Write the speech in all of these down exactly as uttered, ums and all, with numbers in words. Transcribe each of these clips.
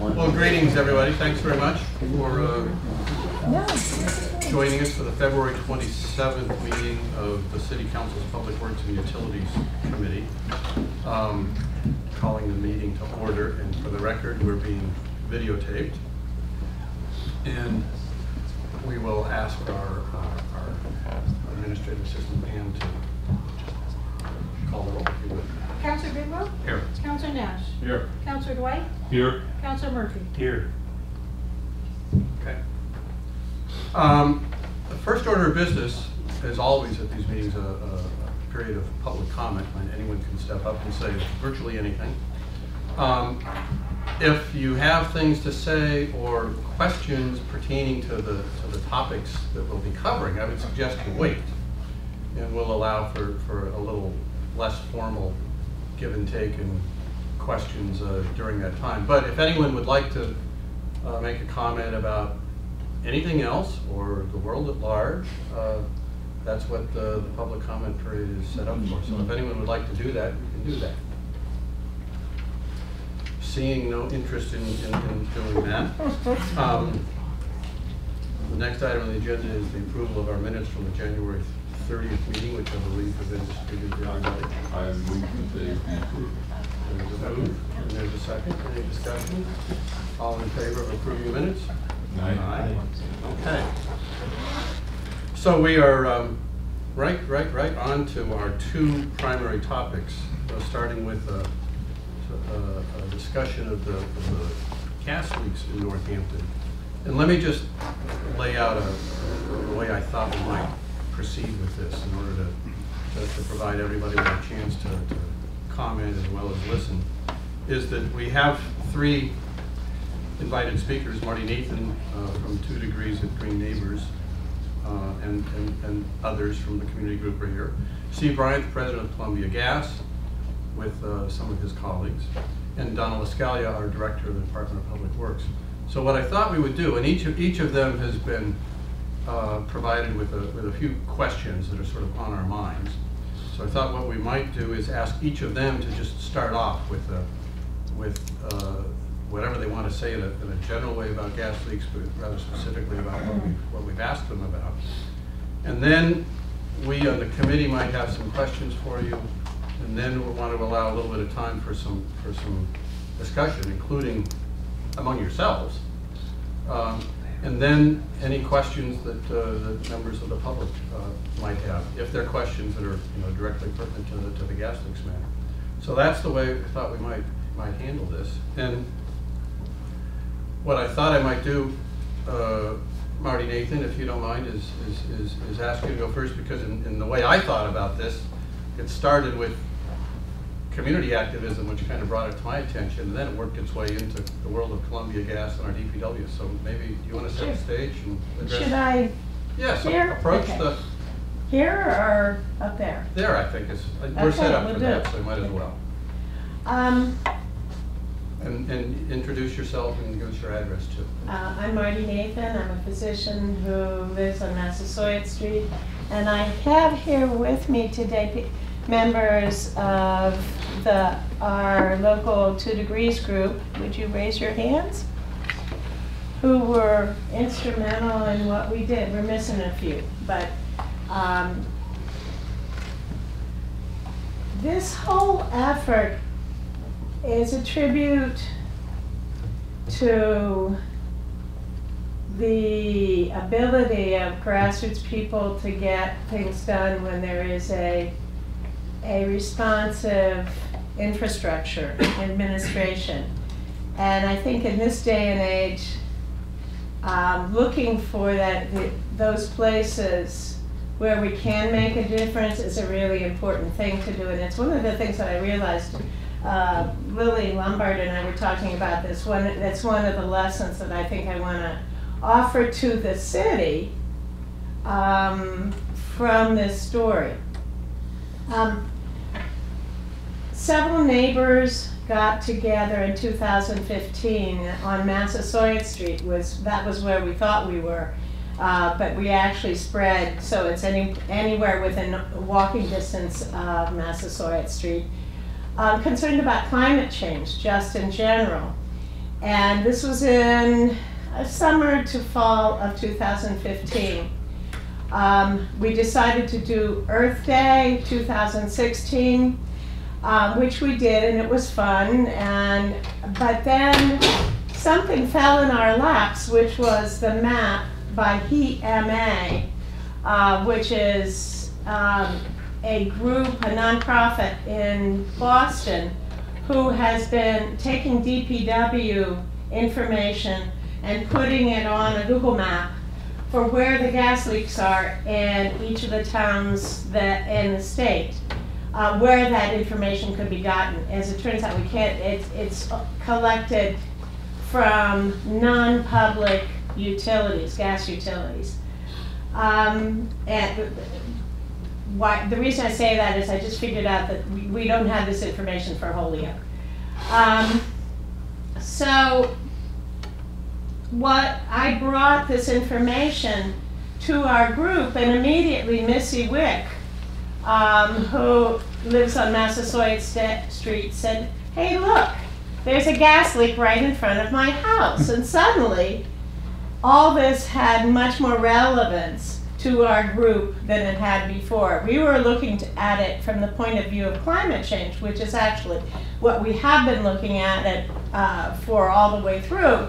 Well, greetings, everybody. Thanks very much for uh, joining us for the February twenty-seventh meeting of the City Council's Public Works and Utilities Committee. Um, calling the meeting to order, and for the record, we're being videotaped. And we will ask our, uh, our administrative assistant, Pam, to call the roll, if you would. Councilor Bidwell? Here. Councilor Nash? Here. Councilor Dwight? Here. Councilor Murphy? Here. Okay. Um, the first order of business, as always at these meetings, a, a period of public comment when anyone can step up and say virtually anything. Um, if you have things to say or questions pertaining to the, to the topics that we'll be covering, I would suggest you wait, and we'll allow for, for a little less formal give and take and questions uh, during that time. But if anyone would like to uh, make a comment about anything else or the world at large, uh, that's what the, the public comment period is set up for. So if anyone would like to do that, you can do that. Seeing no interest in, in, in doing that. Um, the next item on the agenda is the approval of our minutes from the January thirtieth meeting, which I believe have been distributed to everybody. I move that they approve. There's a move, and there's a second. Any discussion? All in favor of approving the minutes? Aye. Aye. Okay. So we are um, right, right, right on to our two primary topics, uh, starting with uh, uh, a discussion of the, of the gas leaks in Northampton. And let me just lay out a, a way I thought we might proceed with this in order to, to, to provide everybody with a chance to, to comment as well as listen, is that we have three invited speakers, Marty Nathan uh, from Two Degrees at Green Neighbors, uh, and, and, and others from the community group right here, Steve Bryant, the president of Columbia Gas, with uh, some of his colleagues, and Donald LaScaliea, our director of the Department of Public Works. So what I thought we would do, and each of, each of them has been Uh, provided with a, with a few questions that are sort of on our minds. So I thought what we might do is ask each of them to just start off with a, with uh, whatever they want to say in a, in a general way about gas leaks, but rather specifically about what we've, what we've asked them about. And then we on the committee might have some questions for you, and then we'll want to allow a little bit of time for some, for some discussion, including among yourselves. Um, And then any questions that uh, the members of the public uh, might have, if they're questions that are you know, directly pertinent to the, to the gas leaks matter. So that's the way I thought we might, might handle this. And what I thought I might do, uh, Marty Nathan, if you don't mind, is, is, is, is ask you to go first, because in, in the way I thought about this, it started with community activism, which kind of brought it to my attention, and then it worked its way into the world of Columbia Gas and our D P W. So maybe you want to set sure. the stage and address. Should I? Yes. Yeah, so approach okay. the. Here or up there? There, I think is. Okay, we're set up we'll for that, it. so we might as well. Um. And, and introduce yourself and give us your address too. Uh, I'm Marty Nathan. I'm a physician who lives on Massachusetts Street, and I have here with me today members of the, our local Two Degrees group, would you raise your hands, who were instrumental in what we did. We're missing a few, but um, this whole effort is a tribute to the ability of grassroots people to get things done when there is a a responsive infrastructure administration. And I think in this day and age, um, looking for that the, those places where we can make a difference is a really important thing to do. And it's one of the things that I realized, uh, Lily Lombard and I were talking about this, one, that's one of the lessons that I think I want to offer to the city um, from this story. Um, several neighbors got together in two thousand fifteen on Massachusetts Street. Was, that was where we thought we were, uh, but we actually spread, so it's any, anywhere within walking distance of Massachusetts Street. Uh, concerned about climate change, just in general. And this was in a summer to fall of two thousand fifteen. Um, we decided to do Earth Day two thousand sixteen, um, which we did, and it was fun. And but then something fell in our laps, which was the map by HeatMA, uh, which is um, a group, a nonprofit in Boston, who has been taking D P W information and putting it on a Google map for where the gas leaks are in each of the towns that in the state, uh, where that information could be gotten. As it turns out, we can't. It, it's collected from non-public utilities, gas utilities. Um, and why, the reason I say that is I just figured out that we, we don't have this information for Holyoke. Um, so what I brought this information to our group, and immediately Missy Wick, um, who lives on Massasoit Street, said, "Hey, look, there's a gas leak right in front of my house." And suddenly, all this had much more relevance to our group than it had before. We were looking at it from the point of view of climate change, which is actually what we have been looking at it uh, for all the way through.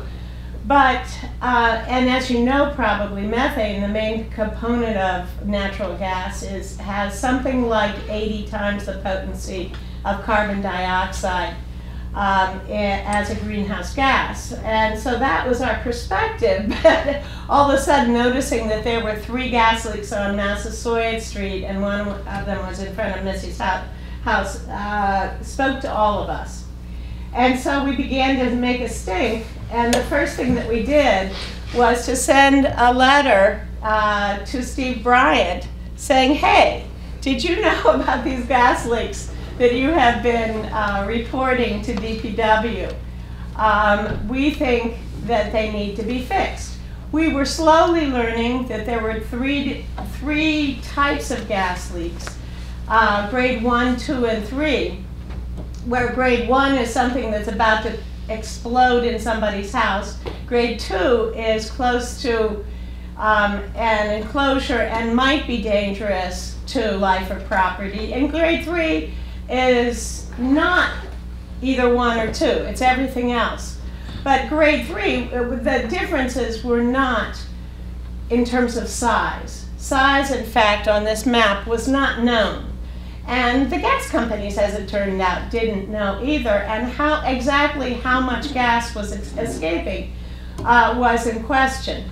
But, uh, and as you know probably, methane, the main component of natural gas, is has something like eighty times the potency of carbon dioxide um, as a greenhouse gas. And so that was our perspective. But all of a sudden, noticing that there were three gas leaks on Massasoit Street and one of them was in front of Missy's house, uh, spoke to all of us. And so we began to make a stink, and the first thing that we did was to send a letter uh, to Steve Bryant saying, "Hey, did you know about these gas leaks that you have been uh, reporting to D P W? Um, we think that they need to be fixed." We were slowly learning that there were three, three types of gas leaks, uh, grade one, two, and three. Where grade one is something that's about to explode in somebody's house. Grade two is close to um, an enclosure and might be dangerous to life or property. And grade three is not either one or two, it's everything else. But grade three, the differences were not in terms of size. Size, in fact, on this map was not known. And the gas companies, as it turned out, didn't know either. And how exactly how much gas was escaping uh, was in question.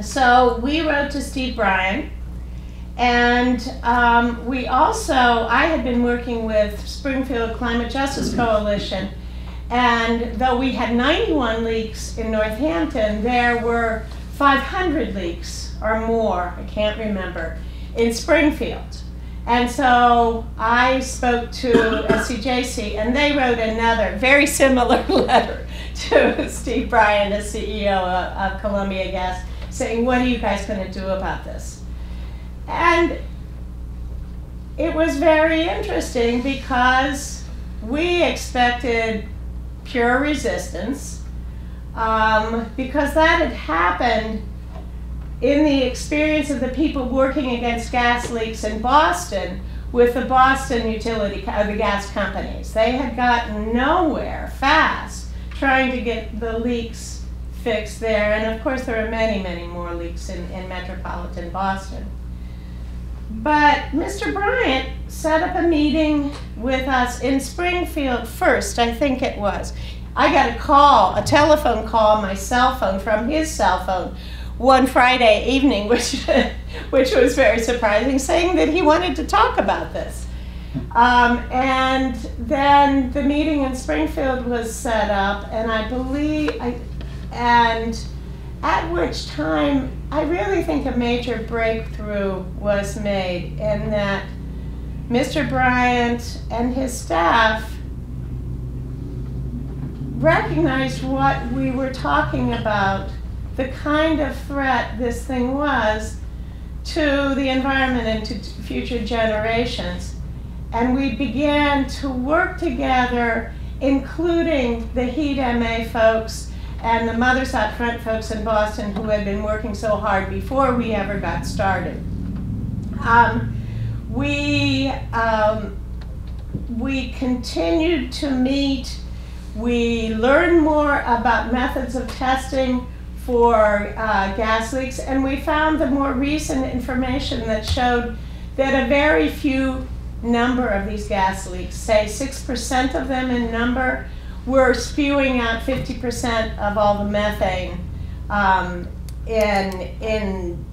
So we wrote to Steve Bryant. And um, we also, I had been working with Springfield Climate Justice Coalition. And though we had ninety-one leaks in Northampton, there were five hundred leaks or more, I can't remember, in Springfield. And so I spoke to S C J C, and they wrote another very similar letter to Steve Bryant, the C E O of, of Columbia Gas, saying, "What are you guys going to do about this?" And it was very interesting because we expected pure resistance um, because that had happened in the experience of the people working against gas leaks in Boston with the Boston utility, or the gas companies. They had gotten nowhere fast trying to get the leaks fixed there. And of course, there are many, many more leaks in, in metropolitan Boston. But Mister Bryant set up a meeting with us in Springfield first, I think it was. I got a call, a telephone call on my cell phone from his cell phone one Friday evening, which, which was very surprising, saying that he wanted to talk about this. Um, and then the meeting in Springfield was set up, and I believe, I, and at which time, I really think a major breakthrough was made in that Mister Bryant and his staff recognized what we were talking about, the kind of threat this thing was to the environment and to future generations. And we began to work together including the HeatMA folks and the Mothers Out Front folks in Boston who had been working so hard before we ever got started. Um, we, um, we continued to meet. We learned more about methods of testing for uh, gas leaks, and we found the more recent information that showed that a very few number of these gas leaks, say six percent of them in number, were spewing out fifty percent of all the methane um, in, in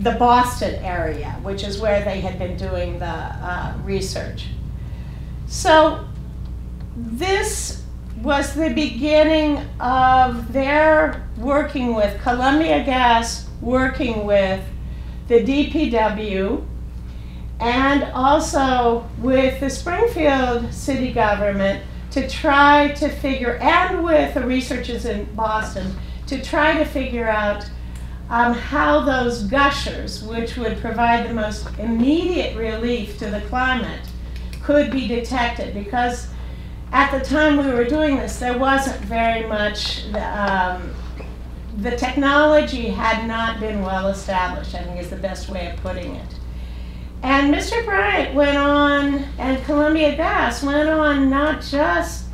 the Boston area, which is where they had been doing the uh, research. So this was the beginning of their working with Columbia Gas, working with the D P W, and also with the Springfield city government to try to figure, and with the researchers in Boston, to try to figure out um, how those gushers, which would provide the most immediate relief to the climate, could be detected. Because at the time we were doing this, there wasn't very much, um, the technology had not been well established, I think is the best way of putting it. And Mister Bryant went on, and Columbia Gas went on not just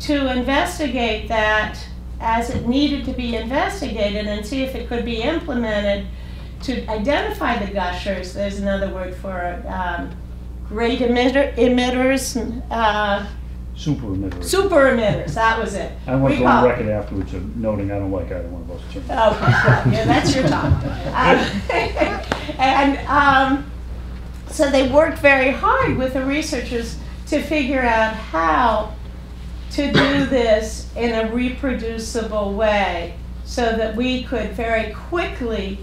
to investigate that as it needed to be investigated and see if it could be implemented to identify the gushers, there's another word for um, great emitter, emitters, uh, super emitters. Super emitters, that was it. I want to go on record afterwards of noting I don't like either one of those terms. Okay, yeah, that's your talk. Um, and um, so they worked very hard with the researchers to figure out how to do this in a reproducible way so that we could very quickly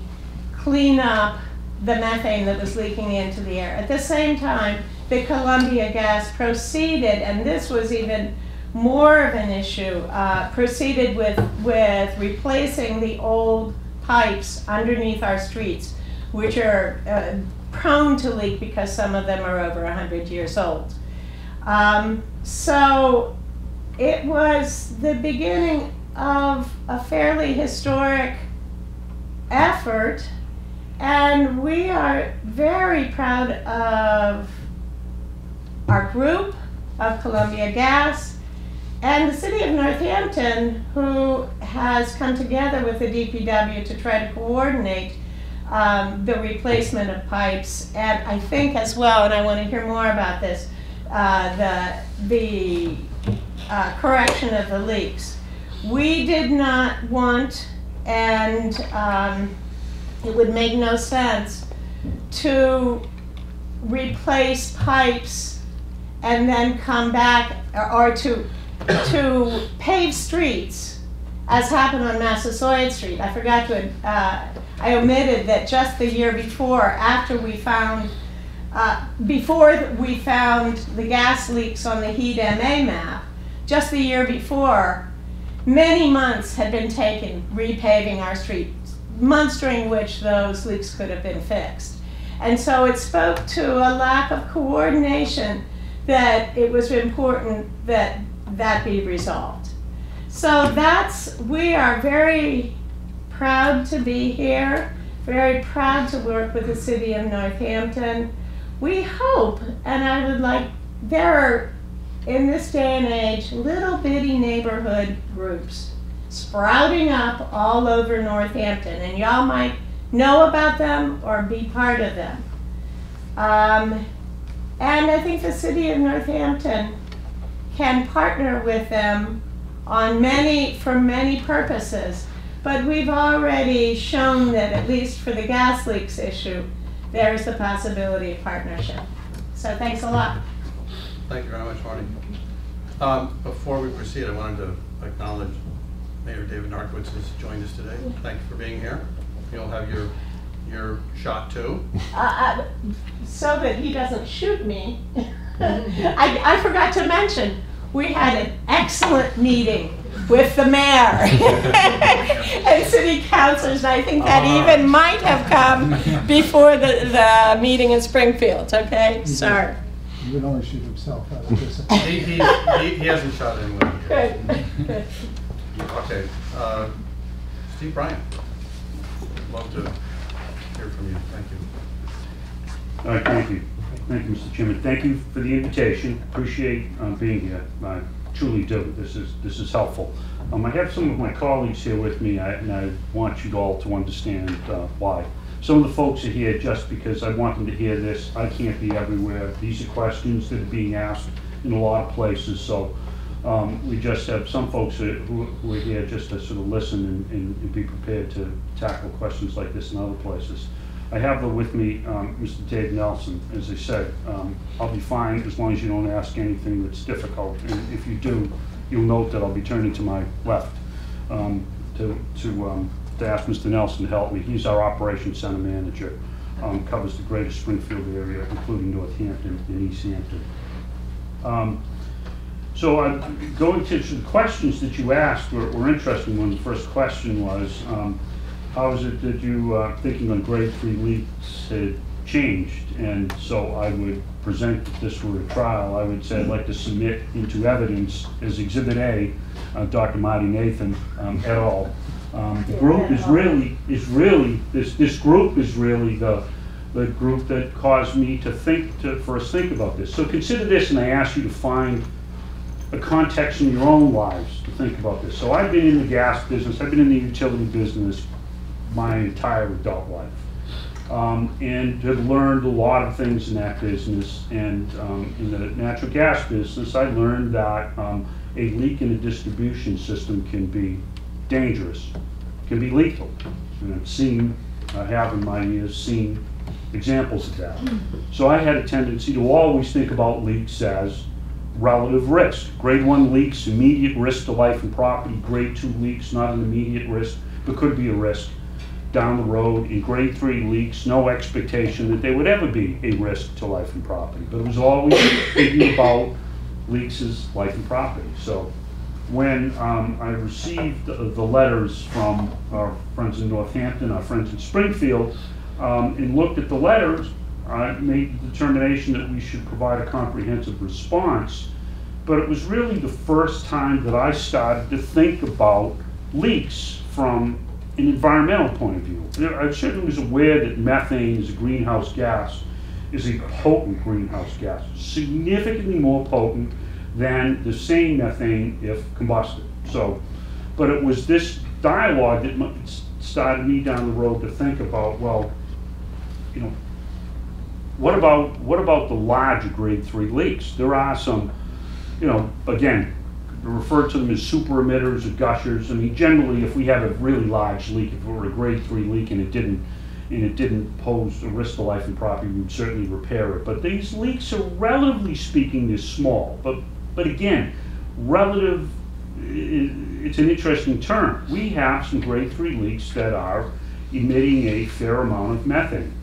clean up the methane that was leaking into the air. At the same time, the Columbia Gas proceeded, and this was even more of an issue, uh, proceeded with, with replacing the old pipes underneath our streets, which are uh, prone to leak because some of them are over one hundred years old. Um, so it was the beginning of a fairly historic effort, and we are very proud of our group, of Columbia Gas, and the city of Northampton, who has come together with the D P W to try to coordinate um, the replacement of pipes, and I think as well, and I want to hear more about this, uh, the, the uh, correction of the leaks. We did not want, and um, it would make no sense, to replace pipes and then come back, or, or to, to pave streets, as happened on Massasoit Street. I forgot to, uh, I omitted that just the year before, after we found, uh, before we found the gas leaks on the HeatMA map, just the year before, many months had been taken repaving our streets, months during which those leaks could have been fixed. And so it spoke to a lack of coordination that it was important that that be resolved. So that's, we are very proud to be here, very proud to work with the city of Northampton. We hope, and I would like, there are, in this day and age, little bitty neighborhood groups sprouting up all over Northampton, and y'all might know about them or be part of them. Um, And I think the city of Northampton can partner with them on many, for many purposes. But we've already shown that, at least for the gas leaks issue, there is the possibility of partnership. So thanks a lot. Thank you very much, Marty. Um, before we proceed, I wanted to acknowledge Mayor David Narkewicz has joined us today. Thank you for being here. You'll have your your shot too. Uh, so that he doesn't shoot me. I, I forgot to mention, we had an excellent meeting with the mayor and city councilors, and I think that uh, even might have come before the, the meeting in Springfield, okay? Sorry. would only shoot himself out of this. he, he, he, he hasn't shot anyone. Good. Good. Okay. Uh, Steve Bryant. Love to hear from you. Thank you. All right, thank you. Thank you, Mister Chairman. Thank you for the invitation. Appreciate um, being here. I truly do. This is this is helpful. Um, I have some of my colleagues here with me, I, and I want you all to understand uh, why. Some of the folks are here just because I want them to hear this. I can't be everywhere. These are questions that are being asked in a lot of places. So um, we just have some folks who, who are here just to sort of listen and, and, and be prepared to tackle questions like this in other places. I have with me um, Mister Dave Nelson. As I said, um, I'll be fine as long as you don't ask anything that's difficult. And if you do, you'll note that I'll be turning to my left um, to, to, um, to ask Mister Nelson to help me. He's our operations center manager, um, covers the greater Springfield area, including Northampton and East Hampton. Um, so I'm going to the questions that you asked were, were interesting. One, the first question was, um, how is it that you uh, thinking on grade three leaks had changed? And so I would present, if this were a trial, I would say I'd like to submit into evidence as Exhibit A, uh, Doctor Marty Nathan um, et al. Um, the group is really, is really this, this group is really the, the group that caused me to think, to first think about this. So consider this, and I ask you to find a context in your own lives to think about this. So I've been in the gas business, I've been in the utility business my entire adult life, um, and have learned a lot of things in that business. And um, in the natural gas business, I learned that um, a leak in a distribution system can be dangerous, can be lethal. And I've seen, I have in my years seen examples of that. So I had a tendency to always think about leaks as relative risk. Grade one leaks, immediate risk to life and property. Grade two leaks, not an immediate risk, but could be a risk down the road. In grade three leaks, no expectation that they would ever be a risk to life and property. But it was always thinking about leaks as life and property. So when um, I received the, the letters from our friends in Northampton, our friends in Springfield, um, and looked at the letters, I made the determination that we should provide a comprehensive response. But it was really the first time that I started to think about leaks from an environmental point of view. I certainly was aware that methane is a greenhouse gas, is a potent greenhouse gas, significantly more potent than the same methane if combusted. So, but it was this dialogue that started me down the road to think about, well, you know, what about what about the larger grade three leaks? There are some, you know, again, refer to them as super emitters or gushers. I mean, generally, if we have a really large leak, if it were a grade three leak and it didn't, and it didn't pose a risk to life and property, we would certainly repair it. But these leaks are, relatively speaking, is small. But But again, relative, it's an interesting term. We have some grade three leaks that are emitting a fair amount of methane.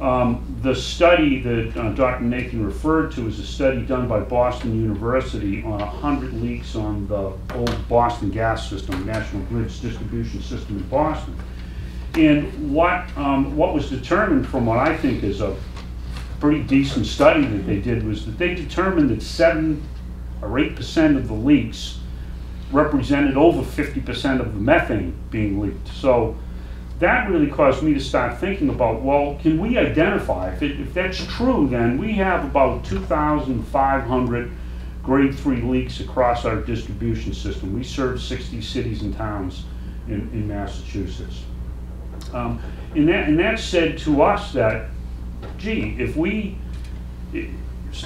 Um, the study that uh, Doctor Nathan referred to is a study done by Boston University on one hundred leaks on the old Boston gas system, National Grid's distribution system in Boston. And what, um, what was determined from what I think is a pretty decent study that they did was that they determined that seven or eight percent of the leaks represented over fifty percent of the methane being leaked. So that really caused me to start thinking about, well, can we identify, if, it, if that's true, then we have about two thousand five hundred grade three leaks across our distribution system. We serve sixty cities and towns in, in Massachusetts. Um, and, that, and that said to us that, gee, if we, it,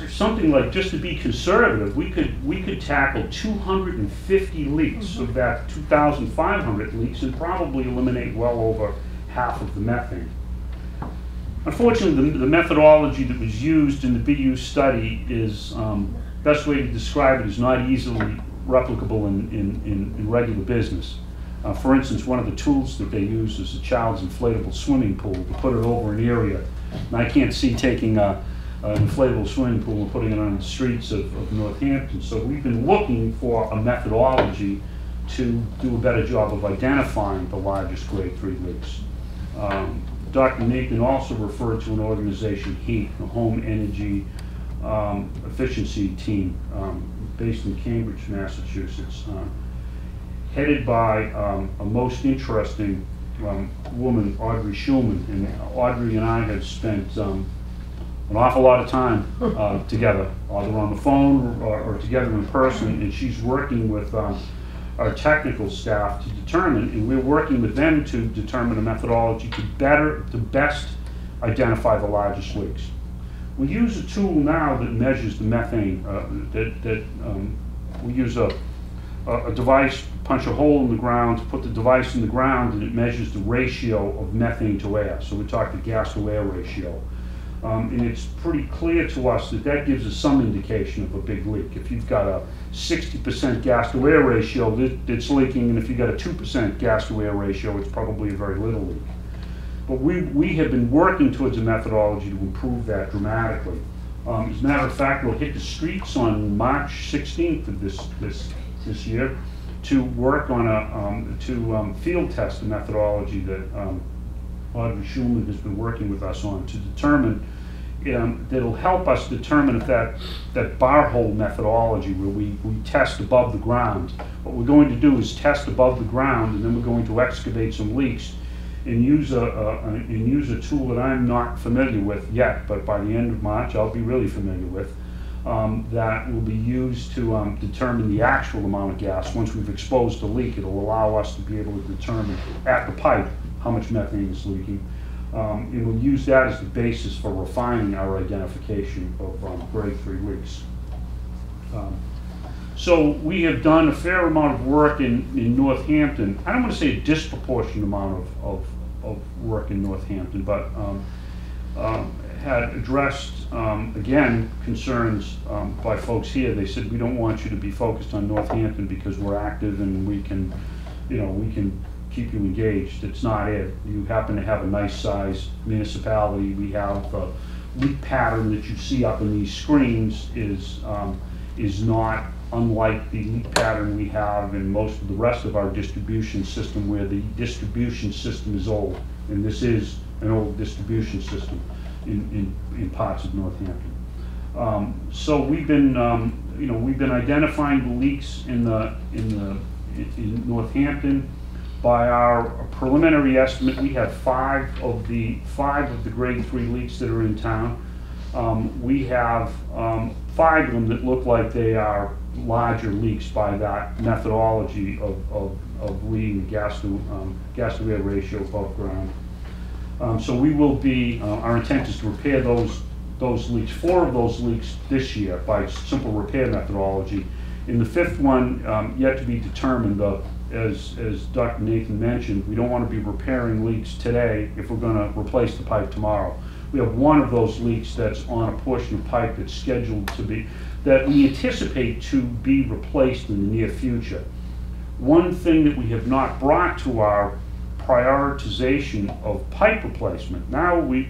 something like, just to be conservative, we could we could tackle two hundred fifty leaks mm-hmm. of that two thousand five hundred leaks and probably eliminate well over half of the methane. Unfortunately, the, the methodology that was used in the B U study is, um, best way to describe it, is not easily replicable in, in, in, in regular business. Uh, for instance, one of the tools that they use is a child's inflatable swimming pool to put it over an area. And I can't see taking a an inflatable swimming pool and putting it on the streets of, of Northampton. So we've been looking for a methodology to do a better job of identifying the largest grade three leaks. Um, Doctor Nathan also referred to an organization, HEAT, the Home Energy um, efficiency team um, based in Cambridge, Massachusetts, um, headed by um, a most interesting um, woman, Audrey Schumann. And Audrey and I have spent um, an awful lot of time uh, together, either on the phone or, or together in person, and she's working with um, our technical staff to determine, and we're working with them to determine a methodology to better, to best identify the largest leaks. We use a tool now that measures the methane, uh, that, that um, we use a, a device, punch a hole in the ground, put the device in the ground, and it measures the ratio of methane to air. So we talk the gas to air ratio. Um, and it's pretty clear to us that that gives us some indication of a big leak. If you've got a sixty percent gas to air ratio, it, it's leaking, and if you've got a two percent gas to air ratio, it's probably a very little leak. But we, we have been working towards a methodology to improve that dramatically. Um, as a matter of fact, we'll hit the streets on March sixteenth of this, this, this year to work on a, um, to um, field test the methodology that um, Audrey Schumann has been working with us on to determine, um, that'll help us determine if that, that bar hole methodology where we, we test above the ground. What we're going to do is test above the ground, and then we're going to excavate some leaks and use a, a, and use a tool that I'm not familiar with yet, but by the end of March I'll be really familiar with, um, that will be used to um, determine the actual amount of gas. Once we've exposed the leak, it'll allow us to be able to determine at the pipe how much methane is leaking. Um, and we'll use that as the basis for refining our identification of um, grade three leaks. Um, so we have done a fair amount of work in, in Northampton. I don't want to say a disproportionate amount of, of, of work in Northampton, but um, um, had addressed, um, again, concerns um, by folks here. They said, we don't want you to be focused on Northampton because we're active and we can, you know, we can keep you engaged. It's not it. You happen to have a nice sized municipality. We have the leak pattern that you see up in these screens is um, is not unlike the leak pattern we have in most of the rest of our distribution system, where the distribution system is old, and this is an old distribution system in in, in parts of Northampton. Um, so we've been um, you know we've been identifying the leaks in the in the in, in Northampton. By our preliminary estimate, we have five of the five of the grade three leaks that are in town. Um, we have um, five of them that look like they are larger leaks by that methodology of, of, of leading the gas to um, gas to air ratio above ground. Um, so we will be uh, our intent is to repair those those leaks, four of those leaks this year by simple repair methodology. In the fifth one, um, yet to be determined. The As, as Doctor Nathan mentioned, we don't want to be repairing leaks today if we're going to replace the pipe tomorrow. We have one of those leaks that's on a portion of pipe that's scheduled to be, that we anticipate to be replaced in the near future. One thing that we have not brought to our prioritization of pipe replacement, now we,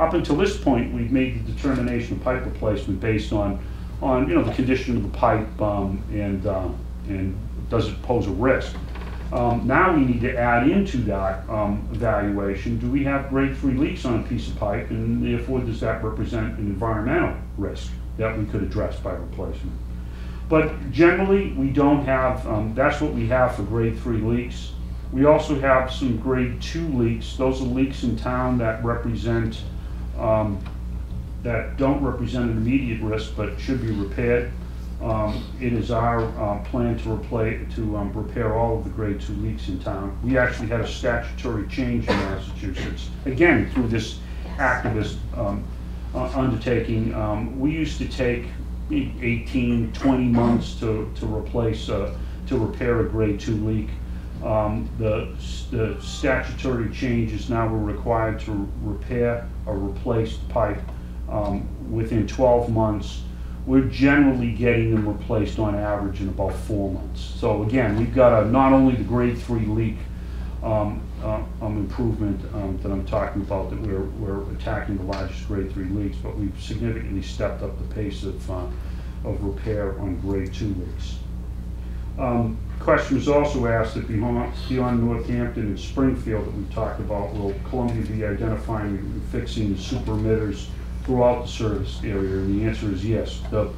up until this point, we've made the determination of pipe replacement based on, on you know, the condition of the pipe um, and, um, and does it pose a risk? Um, now we need to add into that um, evaluation, do we have grade three leaks on a piece of pipe, and therefore does that represent an environmental risk that we could address by replacement? But generally we don't have, um, that's what we have for grade three leaks. We also have some grade two leaks. Those are leaks in town that represent, um, that don't represent an immediate risk but should be repaired. Um, it is our uh, plan to, replay, to um, repair all of the grade two leaks in town. We actually had a statutory change in Massachusetts, again, through this activist um, uh, undertaking. Um, we used to take eighteen, twenty months to, to replace, uh, to repair a grade two leak. Um, the, the statutory change is now we're required to repair or replace the pipe um, within twelve months. We're generally getting them replaced on average in about four months. So again, we've got a, not only the grade three leak um, uh, um, improvement um, that I'm talking about, that we're, we're attacking the largest grade three leaks, but we've significantly stepped up the pace of, uh, of repair on grade two leaks. Um, question was also asked that beyond, beyond Northampton and Springfield that we talked about, will Columbia be identifying and fixing the super emitters throughout the service area? And the answer is yes. The,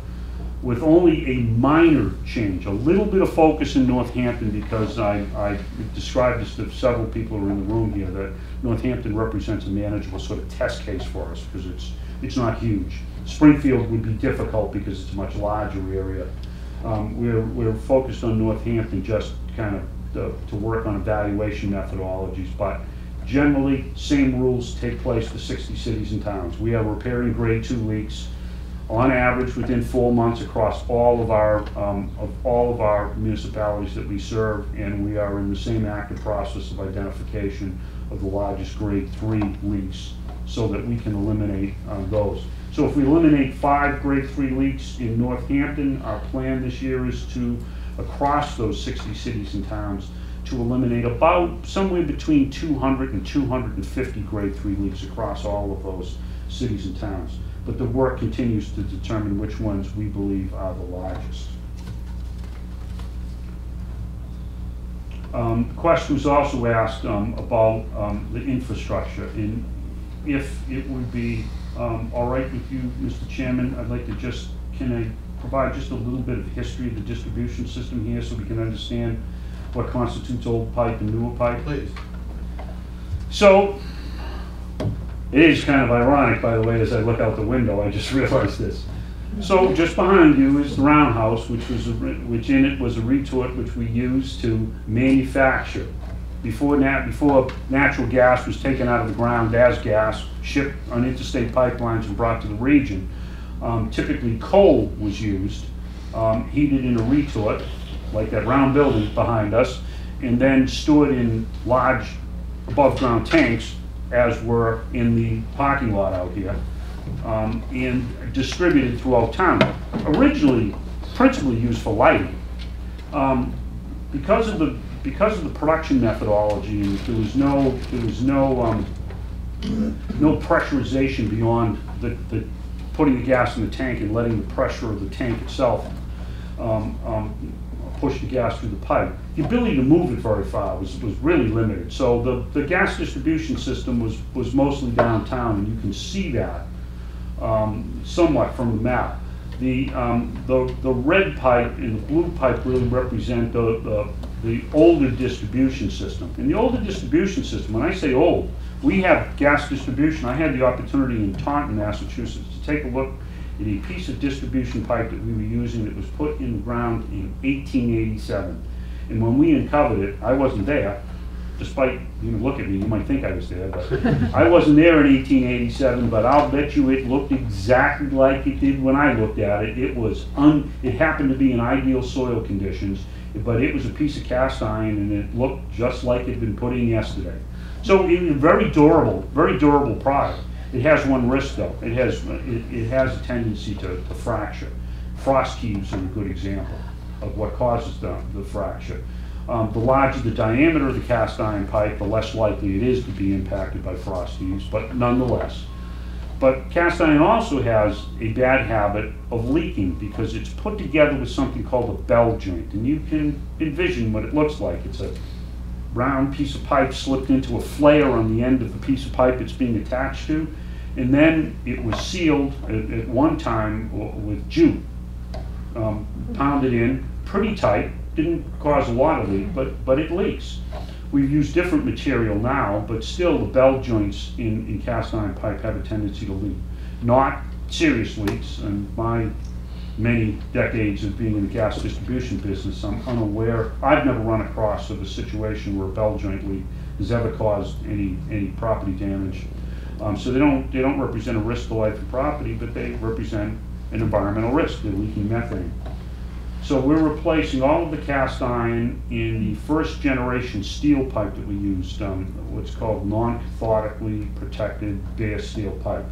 with only a minor change, a little bit of focus in Northampton, because I, I described this to several people who are in the room here, that Northampton represents a manageable sort of test case for us because it's, it's not huge. Springfield would be difficult because it's a much larger area. Um, we're, we're focused on Northampton just kind of to, to work on evaluation methodologies, but generally same rules take place for sixty cities and towns. We are repairing grade two leaks on average within four months across all of our um, of all of our municipalities that we serve, and we are in the same active process of identification of the largest grade three leaks so that we can eliminate um, those. So if we eliminate five grade three leaks in Northampton, our plan this year is to, across those sixty cities and towns, to eliminate about somewhere between two hundred and two hundred fifty grade three leaks across all of those cities and towns. But the work continues to determine which ones we believe are the largest. Um, the question was also asked um, about um, the infrastructure, and if it would be um, all right with you, Mister Chairman, I'd like to just, can I provide just a little bit of history of the distribution system here so we can understand what constitutes old pipe and newer pipe? Please. So, it is kind of ironic, by the way, as I look out the window, I just realized this. So just behind you is the roundhouse, which was a, which in it was a retort which we used to manufacture. Before, nat before natural gas was taken out of the ground as gas, shipped on interstate pipelines and brought to the region, um, typically coal was used, um, heated in a retort, like that round building behind us, and then stored in large above-ground tanks, as were in the parking lot out here, um, and distributed throughout town. Originally, principally used for lighting. Um, because of the because of the production methodology, there was no there was no um, no pressurization beyond the, the putting the gas in the tank and letting the pressure of the tank itself um, um, push the gas through the pipe. The ability to move it very far was, was really limited. So the, the gas distribution system was, was mostly downtown, and you can see that um, somewhat from the map. The, um, the, the red pipe and the blue pipe really represent the, the, the older distribution system. And the older distribution system, when I say old, we have gas distribution. I had the opportunity in Taunton, Massachusetts, to take a look at a piece of distribution pipe that we were using that was put in the ground in eighteen eighty-seven. And when we uncovered it, I wasn't there, despite, you know, look at me, you might think I was there, but I wasn't there in eighteen eighty-seven, but I'll bet you it looked exactly like it did when I looked at it. It was un, it happened to be in ideal soil conditions, but it was a piece of cast iron and it looked just like it had been put in yesterday. So it was a very durable, very durable product. It has one risk, though. It has it, it has a tendency to, to fracture. Frost cubes are a good example of what causes the, the fracture. Um, the larger the diameter of the cast iron pipe, the less likely it is to be impacted by frost cubes, but nonetheless. But cast iron also has a bad habit of leaking because it's put together with something called a bell joint, and you can envision what it looks like. It's a round piece of pipe slipped into a flare on the end of the piece of pipe it's being attached to, and then it was sealed at, at one time with jute, um, pounded in pretty tight, didn't cause a lot of leak, but, but it leaks. We've used different material now, but still the bell joints in, in cast iron pipe have a tendency to leak. Not serious leaks, and my many decades of being in the gas distribution business, I'm unaware, I've never run across of a situation where a bell joint leak has ever caused any, any property damage. Um, so they don't, they don't represent a risk to life and property, but they represent an environmental risk, they're leaking methane. So we're replacing all of the cast iron in the first generation steel pipe that we used, um, what's called non-cathodically protected bare steel pipe.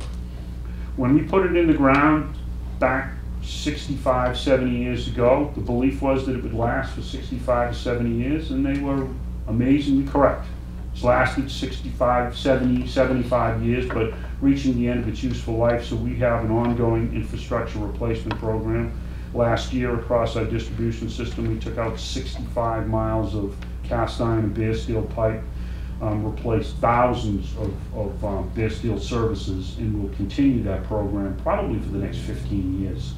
When we put it in the ground back sixty-five, seventy years ago, the belief was that it would last for sixty-five to seventy years, and they were amazingly correct. It's lasted sixty-five, seventy, seventy-five years, but reaching the end of its useful life, so we have an ongoing infrastructure replacement program. Last year, across our distribution system, we took out sixty-five miles of cast iron and bare steel pipe. um, replaced thousands of, of um, bare steel services, and will continue that program probably for the next fifteen years.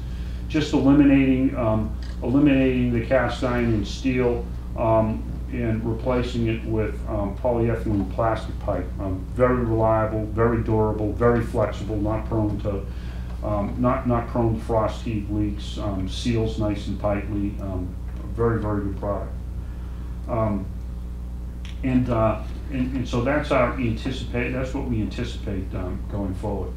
Just eliminating um, eliminating the cast iron and steel um, and replacing it with um, polyethylene plastic pipe. Um, very reliable, very durable, very flexible, not prone to um, not not prone to frost heave leaks. Um, seals nice and tightly. Um, very very good product. Um, and, uh, and and so that's our anticipate. That's what we anticipate um, going forward.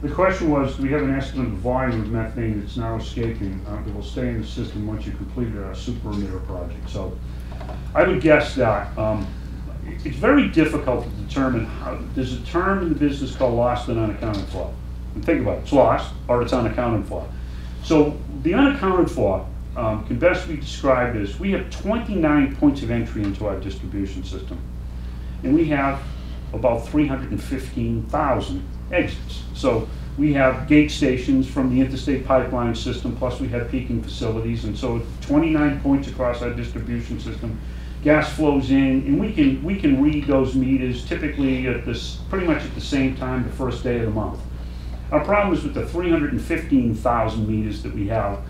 The question was, do we have an estimate of the volume of methane that's now escaping uh, that will stay in the system once you completed our super emitter project? So I would guess that um, it's very difficult to determine how. There's a term in the business called lost and unaccounted for. And think about it, it's lost or it's unaccounted for. So the unaccounted for um, can best be described as, we have twenty-nine points of entry into our distribution system, and we have about three hundred fifteen thousand exits. So we have gate stations from the interstate pipeline system, plus we have peaking facilities, and so twenty-nine points across our distribution system. Gas flows in, and we can we can read those meters typically at this pretty much at the same time, the first day of the month. Our problem is with the three hundred fifteen thousand meters that we have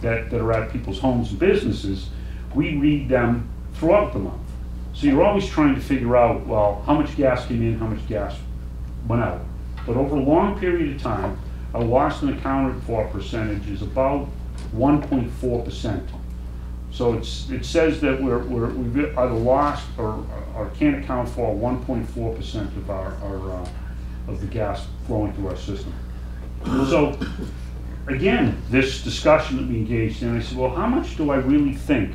that, that are at people's homes and businesses. We read them throughout the month. So you're always trying to figure out, well, how much gas came in, how much gas went out. But over a long period of time, our lost and accounted for percentage is about one point four percent. So it's, it says that we're, we're, we've either lost or, or can't account for one point four percent of our, our uh, of the gas flowing through our system. So again, this discussion that we engaged in, I said, well, how much do I really think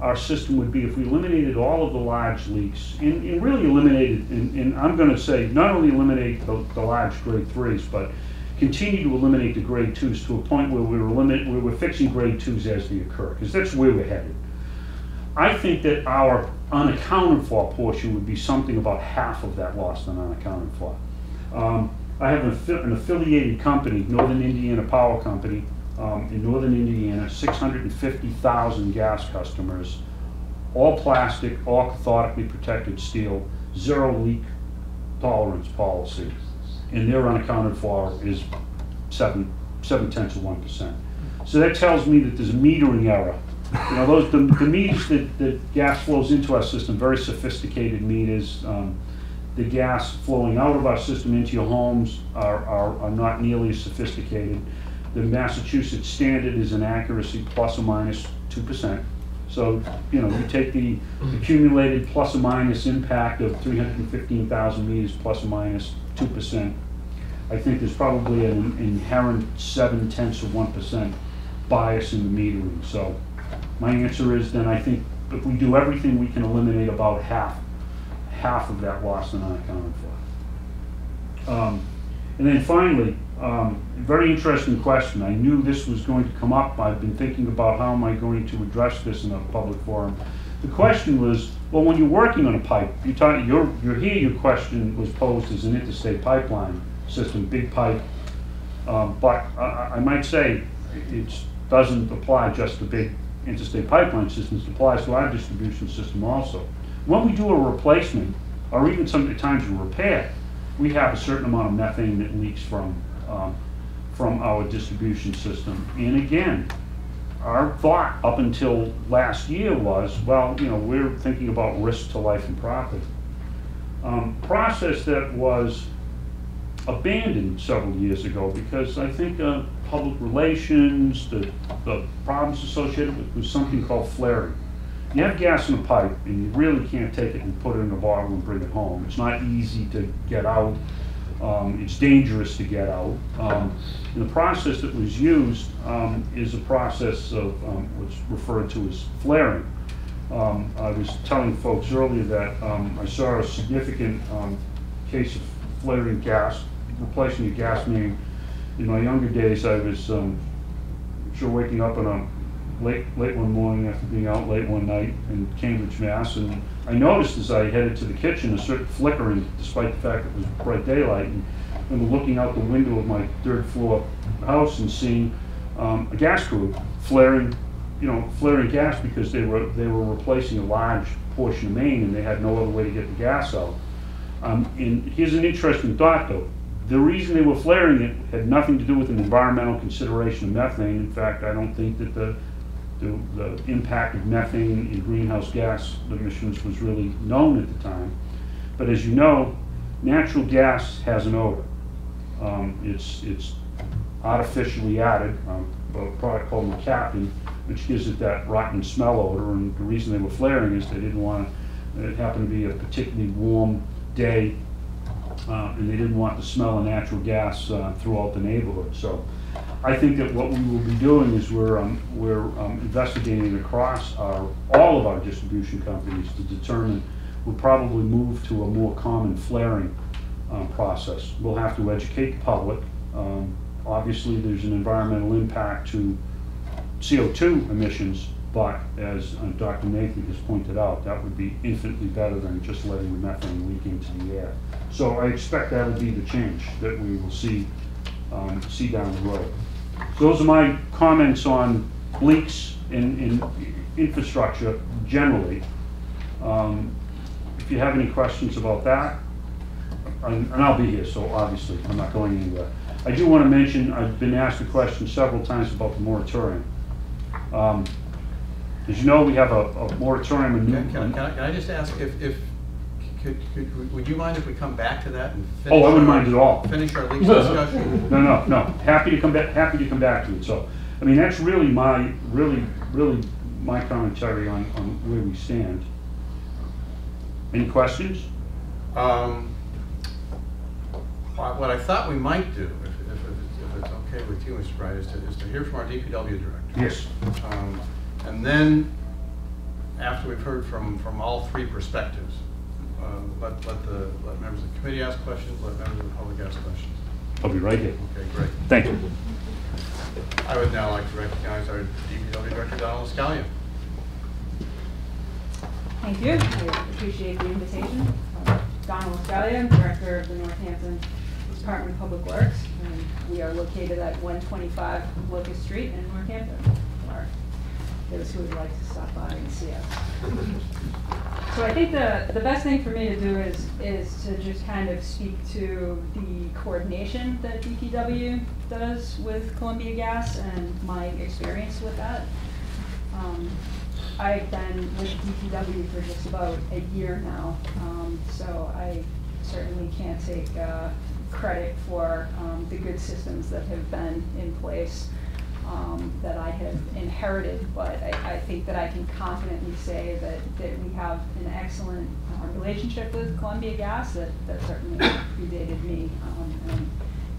our system would be if we eliminated all of the large leaks, and, and really eliminated, and, and I'm going to say not only eliminate the, the large grade threes, but continue to eliminate the grade twos to a point where we were limit, where we're fixing grade twos as they occur, because that's where we're headed. I think that our unaccounted for portion would be something about half of that lost and unaccounted for. Um, I have an, an affiliated company, Northern Indiana Power Company, Um, in Northern Indiana, six hundred fifty thousand gas customers, all plastic, all cathodically protected steel, zero leak tolerance policy, and their unaccounted for is seven, seven tenths of one percent. So that tells me that there's a metering error. You know, those the, the meters that, that gas flows into our system, very sophisticated meters. Um, the gas flowing out of our system into your homes are, are, are not nearly as sophisticated. The Massachusetts standard is an accuracy plus or minus two percent. So, you know, you take the accumulated plus or minus impact of three hundred fifteen thousand meters plus or minus two percent. I think there's probably an inherent seven tenths of one percent bias in the metering. So my answer is then I think if we do everything, we can eliminate about half, half of that loss and unaccounted for. Um, and then finally, Um, very interesting question. I knew this was going to come up. I've been thinking about how am I going to address this in a public forum. The question was, well, when you're working on a pipe, you talk, you're, you're here, your question was posed as an interstate pipeline system, big pipe. Uh, but I, I might say it doesn't apply just to big interstate pipeline systems. It applies to our distribution system also. When we do a replacement, or even sometimes a repair, we have a certain amount of methane that leaks from Um, from our distribution system. And again, our thought up until last year was, well, you know, we're thinking about risk to life and property. Um, process that was abandoned several years ago because I think uh, public relations, the, the problems associated with, with something called flaring. You have gas in a pipe and you really can't take it and put it in a bottle and bring it home. It's not easy to get out. Um, it's dangerous to get out. Um, and the process that was used um, is a process of um, what's referred to as flaring. Um, I was telling folks earlier that um, I saw a significant um, case of flaring gas, replacing a gas main. In my younger days, I was um, sure waking up on a late, late one morning after being out late one night in Cambridge, Mass. And I noticed as I headed to the kitchen a certain flickering, despite the fact it was bright daylight, and I'm looking out the window of my third floor house and seeing um, a gas group flaring you know, flaring gas because they were they were replacing a large portion of Maine and they had no other way to get the gas out. Um, and here's an interesting thought, though. The reason they were flaring it had nothing to do with an environmental consideration of methane. In fact, I don't think that the the, the impact of methane and greenhouse gas emissions was really known at the time. But as you know, natural gas has an odor. Um, it's it's artificially added, um, a product called mercaptan, which gives it that rotten smell odor. And the reason they were flaring is they didn't want to, it happened to be a particularly warm day, uh, and they didn't want the smell of natural gas uh, throughout the neighborhood. So I think that what we will be doing is we're, um, we're um, investigating across our, all of our distribution companies to determine, we'll probably move to a more common flaring um, process. We'll have to educate the public. Um, obviously there's an environmental impact to C O two emissions, but as uh, Doctor Nathan has pointed out, that would be infinitely better than just letting the methane leak into the air. So I expect that will be the change that we will see, um, see down the road. So those are my comments on leaks in, in infrastructure generally. Um, if you have any questions about that, and, and I'll be here, so obviously I'm not going anywhere. I do want to mention, I've been asked a question several times about the moratorium. Um, As you know, we have a, a moratorium. And can, can, can, I, can I just ask if, if could, could, would you mind if we come back to that and finish? Oh, I wouldn't our, mind at all. Finish our legal discussion. No, no, no. Happy to come back. Happy to come back to it. So, I mean, that's really my, really, really my commentary on, on where we stand. Any questions? Um, what I thought we might do, if, if, if it's okay with you, Mister Bryant, is to, is to hear from our D P W director. Yes. Um, And then, after we've heard from, from all three perspectives, uh, let, let, the, let members of the committee ask questions, let members of the public ask questions. I'll be right here. Okay, great. Thank you. I would now like to recognize our D P W Director, Donald LaScaliea. Thank you. I appreciate the invitation. Uh, Donald LaScaliea, I'm Director of the Northampton Department of Public Works. And we are located at one twenty-five Locust Street in Northampton. Those who would like to stop by and see us. So I think the, the best thing for me to do is, is to just kind of speak to the coordination that D P W does with Columbia Gas and my experience with that. Um, I've been with D P W for just about a year now, um, so I certainly can't take uh, credit for um, the good systems that have been in place Um, that I have inherited, but I, I think that I can confidently say that, that we have an excellent uh, relationship with Columbia Gas that, that certainly predated me um, and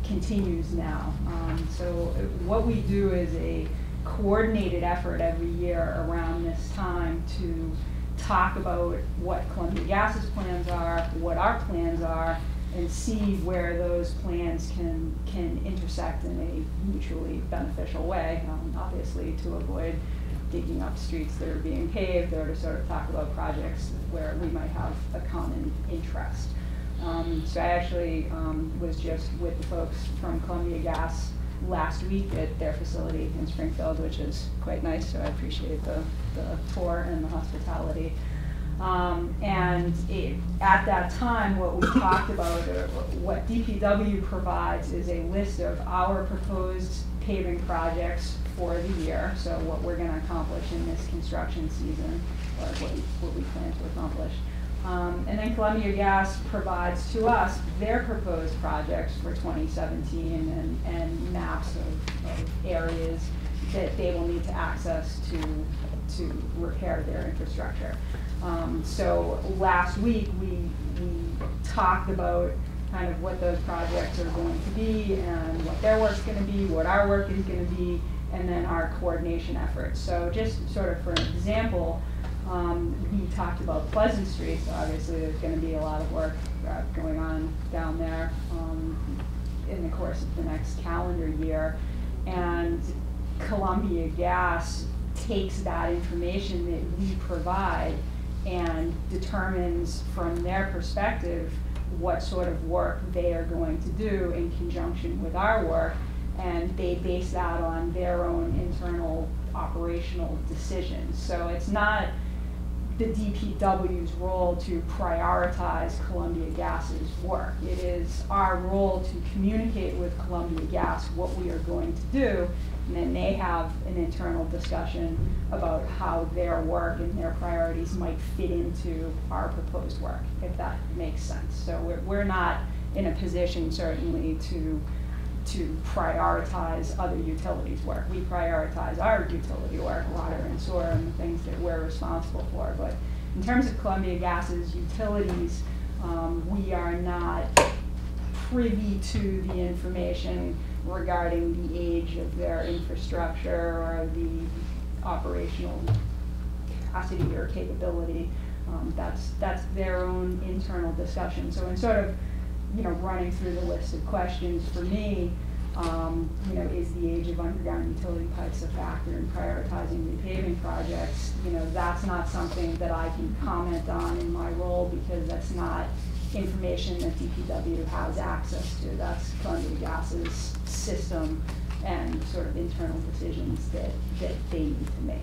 continues now. Um, so what we do is a coordinated effort every year around this time to talk about what Columbia Gas's plans are, what our plans are, and see where those plans can can intersect in a mutually beneficial way, um, obviously to avoid digging up streets that are being paved, or to sort of talk about projects where we might have a common interest. Um, so I actually um, was just with the folks from Columbia Gas last week at their facility in Springfield, which is quite nice, so I appreciate the, the tour and the hospitality. Um, and it, at that time, what we talked about, or what D P W provides, is a list of our proposed paving projects for the year, so what we're going to accomplish in this construction season, or what, what we plan to accomplish. Um, and then Columbia Gas provides to us their proposed projects for twenty seventeen and, and maps of, of areas that they will need to access to, to repair their infrastructure. Um, so last week we, we talked about kind of what those projects are going to be and what their work's going to be, what our work is going to be, and then our coordination efforts. So just sort of for an example, um, we talked about Pleasant Street, so obviously there's going to be a lot of work uh, going on down there um, in the course of the next calendar year, and Columbia Gas takes that information that we provide and determines from their perspective what sort of work they are going to do in conjunction with our work, and they base that on their own internal operational decisions. So it's not the D P W's role to prioritize Columbia Gas's work. It is our role to communicate with Columbia Gas what we are going to do, and then they have an internal discussion about how their work and their priorities might fit into our proposed work, if that makes sense. So we're, we're not in a position, certainly, to to prioritize other utilities' work. We prioritize our utility work, water and sewer, and the things that we're responsible for. But in terms of Columbia Gas's utilities, um, we are not privy to the information regarding the age of their infrastructure or the operational capacity or capability. Um, that's, that's their own internal discussion. So in sort of you know, running through the list of questions for me, um, you know, is the age of underground utility pipes a factor in prioritizing repaving projects? You know, that's not something that I can comment on in my role because that's not information that D P W has access to. That's Columbia Gas's system and sort of internal decisions that, that they need to make.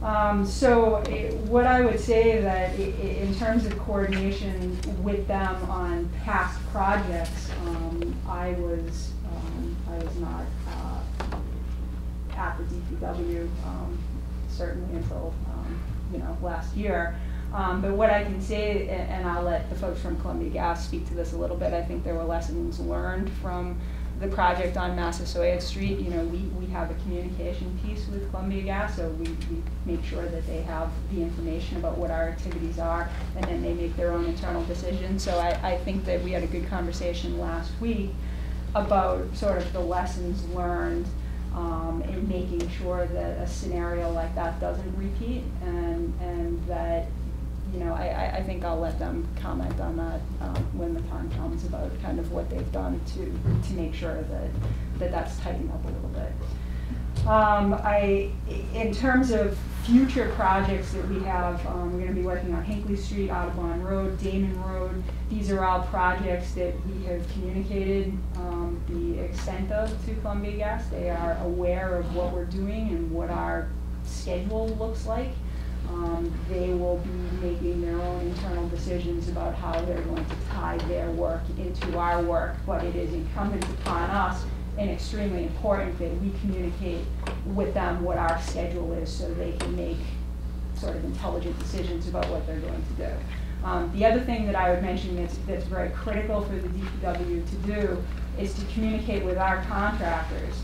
Um, so it, what I would say that it, it, in terms of coordination with them on past projects, um, I was um, I was not uh, at the D P W um, certainly until um, you know last year. Um, but what I can say, and I'll let the folks from Columbia Gas speak to this a little bit. I think there were lessons learned from the project on Massasoit Street. You know, we, we have a communication piece with Columbia Gas, so we, we make sure that they have the information about what our activities are, and then they make their own internal decisions. So I, I think that we had a good conversation last week about sort of the lessons learned um, in making sure that a scenario like that doesn't repeat, and, and that, you know, I, I think I'll let them comment on that um, when the time comes about kind of what they've done to to make sure that, that that's tightened up a little bit. Um, I, in terms of future projects that we have, um, we're going to be working on Hinckley Street, Audubon Road, Damon Road. These are all projects that we have communicated um, the extent of to Columbia Gas. They are aware of what we're doing and what our schedule looks like. Um, they will be making their own internal decisions about how they're going to tie their work into our work, but it is incumbent upon us and extremely important that we communicate with them what our schedule is so they can make sort of intelligent decisions about what they're going to do. Um, the other thing that I would mention that's, that's very critical for the D P W to do is to communicate with our contractors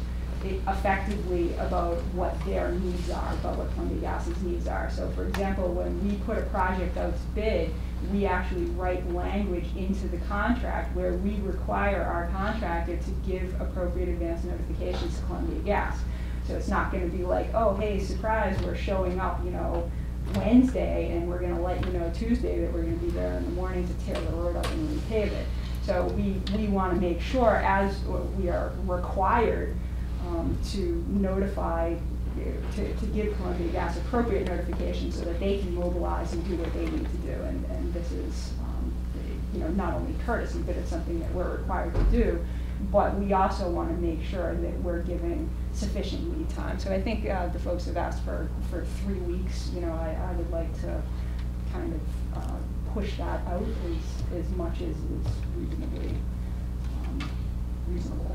effectively about what their needs are, about what Columbia Gas's needs are. So for example, when we put a project out to bid, we actually write language into the contract where we require our contractor to give appropriate advance notifications to Columbia Gas. So it's not going to be like, oh, hey, surprise, we're showing up, you know, Wednesday, and we're going to let you know Tuesday that we're going to be there in the morning to tear the road up and repave it. So we, we want to make sure, as we are required, Um, to notify, to, to give Columbia Gas appropriate notification so that they can mobilize and do what they need to do. And, and this is um, you know, not only courtesy, but it's something that we're required to do. But we also want to make sure that we're giving sufficient lead time. So I think uh, the folks have asked for, for three weeks. You know, I, I would like to kind of uh, push that out as, as much as is reasonably um, reasonable.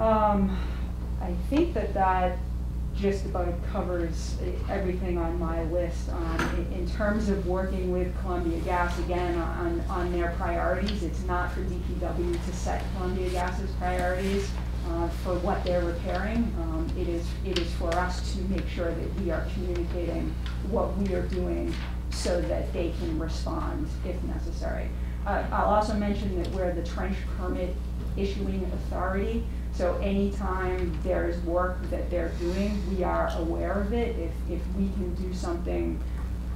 Um, I think that that just about covers everything on my list. Um, in, in terms of working with Columbia Gas, again, on, on their priorities, it's not for D P W to set Columbia Gas's priorities uh, for what they're repairing. Um, it is, it is for us to make sure that we are communicating what we are doing so that they can respond if necessary. Uh, I'll also mention that we're the trench permit issuing authority. So anytime there's work that they're doing, we are aware of it. If, if we can do something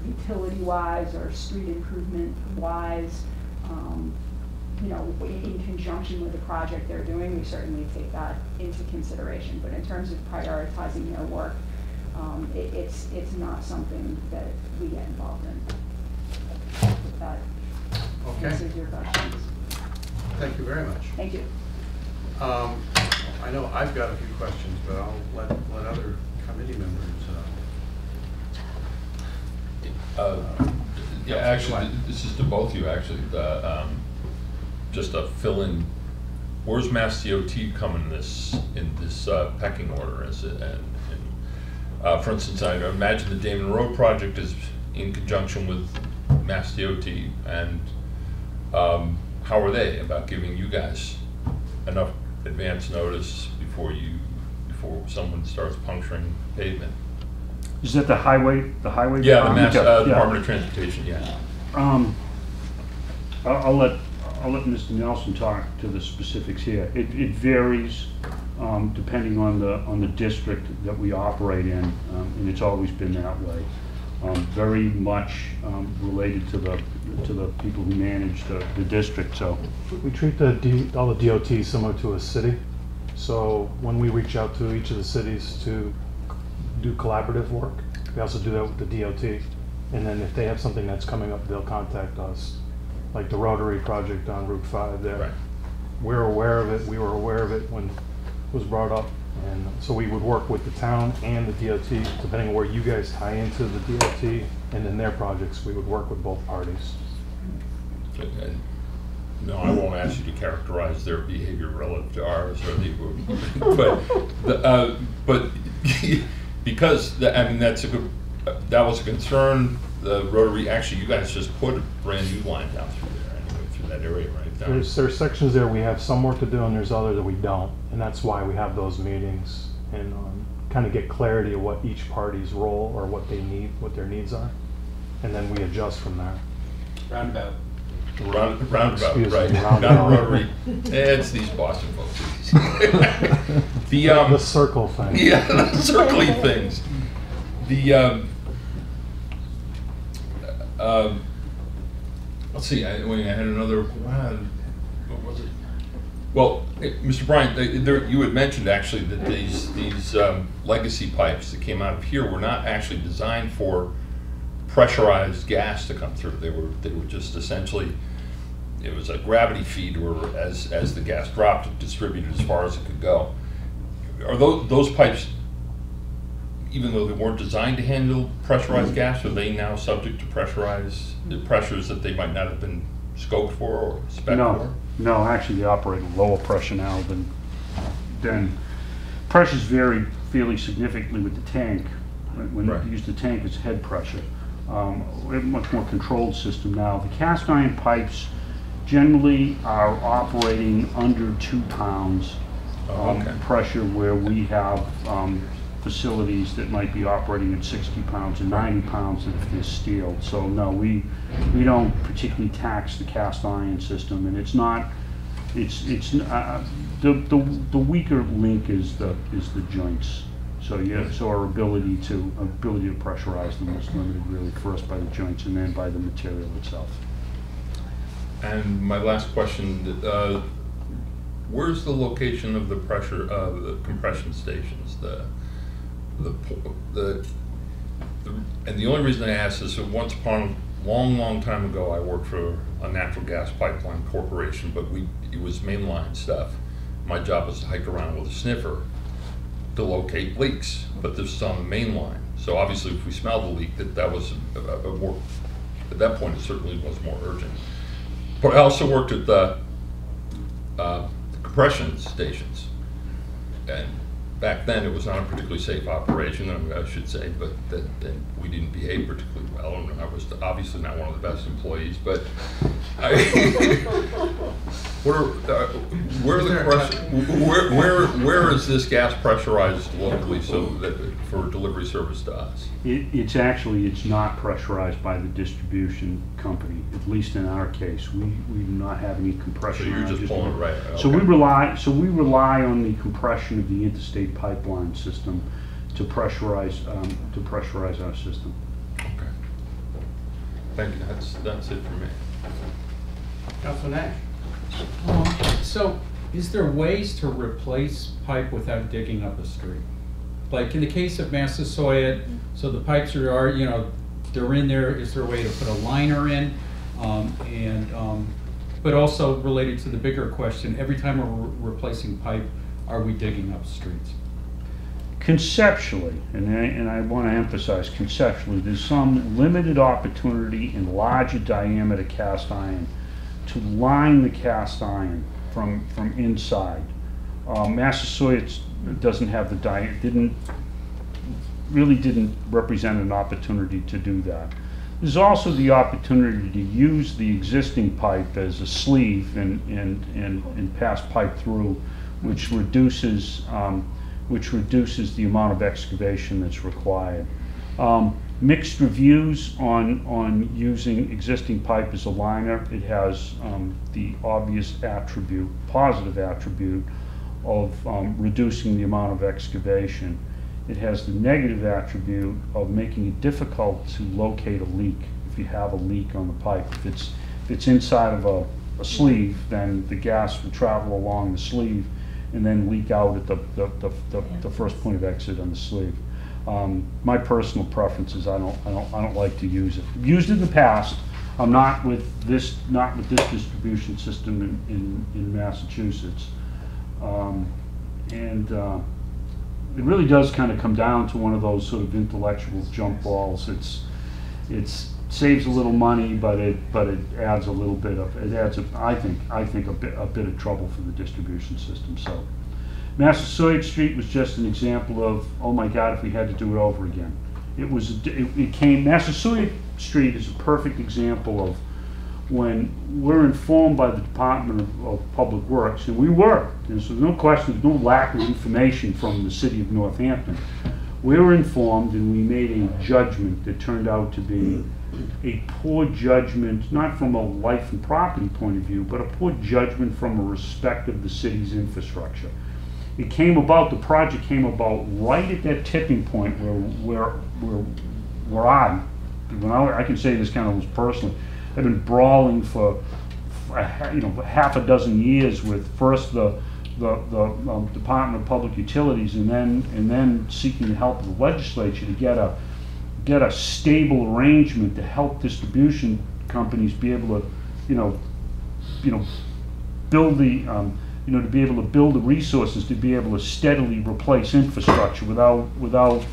utility-wise or street improvement-wise, um, you know, in conjunction with the project they're doing, we certainly take that into consideration. But in terms of prioritizing their work, um, it, it's, it's not something that we get involved in. If that answers your questions. Thank you very much. Thank you. Um, I know I've got a few questions, but I'll let, let other committee members. Uh, uh, yeah, actually, this is to both you, actually. The, um, just a fill-in. Where's MassDOT coming in this, in this uh, pecking order? Is it, and, and uh, for instance, I imagine the Damon Road project is in conjunction with MassDOT, and um, how are they about giving you guys enough advance notice before you, before someone starts puncturing pavement? Is that the highway? The highway? Yeah, the Mass, uh, Department yeah. of Transportation. Yeah. Um, I'll, I'll let I'll let Mister Nelson talk to the specifics here. It, it varies um, depending on the on the district that we operate in, um, and it's always been that way. Um, very much um, related to the to the people who manage the, the district. So we treat the D, all the D O Ts similar to a city. So when we reach out to each of the cities to do collaborative work, we also do that with the D O T, and then if they have something that's coming up, they'll contact us, like the Rotary project on Route five there. Right. We're aware of it, we were aware of it when it was brought up, and so we would work with the town and the D O T, depending on where you guys tie into the D O T, and in their projects we would work with both parties. Okay. No, I won't ask you to characterize their behavior relative to ours, or the, but, the, uh, but because the, I mean that's a good, uh, that was a concern. The Rotary, actually, you guys just put a brand new line down through there, anyway, through that area, right? Down. There's there's sections there we have some work to do, and there's other that we don't, and that's why we have those meetings and um, kind of get clarity of what each party's role or what they need, what their needs are, and then we adjust from there. Roundabout. Round, roundabout, Excuse right? Not Rotary. It's these Boston folks. the um, the circle thing. Yeah, the circly things. The um, uh, let's see. I, wait, I had another. What was it? Well, it, Mister Bryant, they, there, you had mentioned actually that these these um, legacy pipes that came out of here were not actually designed for pressurized gas to come through. They were they were just essentially, it was a gravity feed, or as as the gas dropped, it distributed as far as it could go. Are those those pipes, even though they weren't designed to handle pressurized gas, are they now subject to pressurized the pressures that they might not have been scoped for or spec'd no, for? No, actually they operate at lower pressure now than than pressures vary fairly significantly with the tank. Right? When right. you use the tank, it's head pressure. Um, we have a much more controlled system now. The cast iron pipes generally are operating under two pounds um, okay. pressure, where we have um, facilities that might be operating at sixty pounds and ninety pounds if they're steeled. So no, we we don't particularly tax the cast iron system, and it's not. It's it's uh, the the the weaker link is the is the joints. So yeah, so our ability to ability to pressurize them was limited really first by the joints and then by the material itself. And my last question: uh, where's the location of the pressure of uh, the compression stations? The the, the the and the only reason I ask is that once upon a long, long time ago, I worked for a natural gas pipeline corporation, but we it was mainline stuff. My job was to hike around with a sniffer to locate leaks, but this is on the main line. So obviously, if we smelled a leak, that that was a, a, a more, at that point, it certainly was more urgent. But I also worked at the, uh, the compression stations, and back then it was not a particularly safe operation, I should say, but that, that we didn't behave particularly well, and I was obviously not one of the best employees. But I Where, uh, where, the pressure, where, where, where is this gas pressurized locally so that for delivery service to us? It, it's actually, it's not pressurized by the distribution company, at least in our case. We, we do not have any compression. So you're just pulling it right out. So, okay. we rely, so we rely on the compression of the interstate pipeline system to pressurize, um, to pressurize our system. Okay. Thank you. That's, that's it for me. Councilor Nash. Um, so, is there ways to replace pipe without digging up a street? Like in the case of Massasoit, so the pipes are, are, you know, they're in there. Is there a way to put a liner in? Um, and um, but also related to the bigger question, every time we're re replacing pipe, are we digging up streets? Conceptually, and I, and I want to emphasize conceptually, there's some limited opportunity in larger diameter cast iron to line the cast iron from from inside. Uh, Massachusetts doesn't have the diet, didn't really didn't represent an opportunity to do that. There's also the opportunity to use the existing pipe as a sleeve and and and, and pass pipe through, which reduces um, which reduces the amount of excavation that's required. Um, mixed reviews on, on using existing pipe as a liner. It has um, the obvious attribute, positive attribute, of um, reducing the amount of excavation. It has the negative attribute of making it difficult to locate a leak if you have a leak on the pipe. If it's, if it's inside of a, a sleeve, then the gas will travel along the sleeve and then leak out at the, the, the, the, the first point of exit on the sleeve. Um, my personal preference is I don't, I don't, I don't like to use it. I've used it in the past. I'm not with this, not with this distribution system in, in, in Massachusetts. Um, and uh, it really does kind of come down to one of those sort of intellectual jump balls. It's, it's saves a little money, but it, but it adds a little bit of, it adds, a, I think, I think a bit, a bit of trouble for the distribution system. So Massasoit Street was just an example of, oh my God, if we had to do it over again. It was, it, it came, Massasoit Street is a perfect example of when we're informed by the Department of, of Public Works, and we were, and so there's no question, there's no lack of information from the city of Northampton. We were informed and we made a judgment that turned out to be a poor judgment, not from a life and property point of view, but a poor judgment from a respect of the city's infrastructure. It came about, the project came about right at that tipping point where, where, where, where I, when I, I can say this kind of was personally, I've been brawling for, for you know, half a dozen years with first the the, the um, Department of Public Utilities, and then and then seeking the help of the legislature to get a get a stable arrangement to help distribution companies be able to, you know, you know, build the, um, you know, to be able to build the resources to be able to steadily replace infrastructure without without,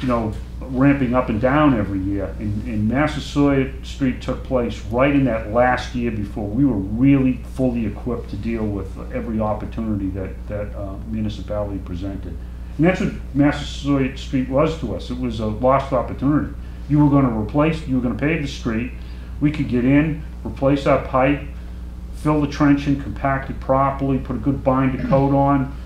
you know, ramping up and down every year. And, and Massasoit Street took place right in that last year before we were really fully equipped to deal with every opportunity that, that uh, municipality presented. And that's what Massasoit Street was to us. It was a lost opportunity. You were gonna replace, you were gonna pave the street, we could get in, replace our pipe, fill the trench in, compact it properly, put a good binder coat on,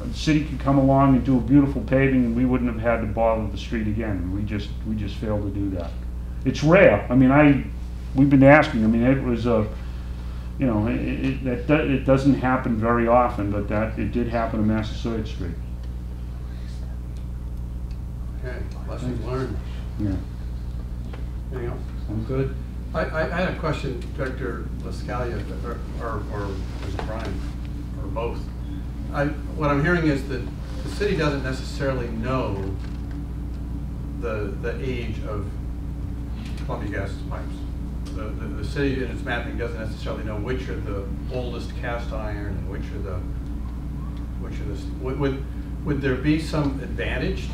the city could come along and do a beautiful paving, and we wouldn't have had to bother the street again. We just we just failed to do that. It's rare. I mean, I we've been asking. I mean, it was a you know it it, it, do, it doesn't happen very often, but that it did happen to Massasoit Street. Okay, lessons learned. Yeah. Anything else? I'm good. I, I, I had a question, Director LaScaliea, or or, or was it Brian, or both. I, what I'm hearing is that the city doesn't necessarily know the the age of Columbia Gas pipes. The, the, the city in its mapping doesn't necessarily know which are the oldest cast iron and which are the which are the would would, would there be some advantage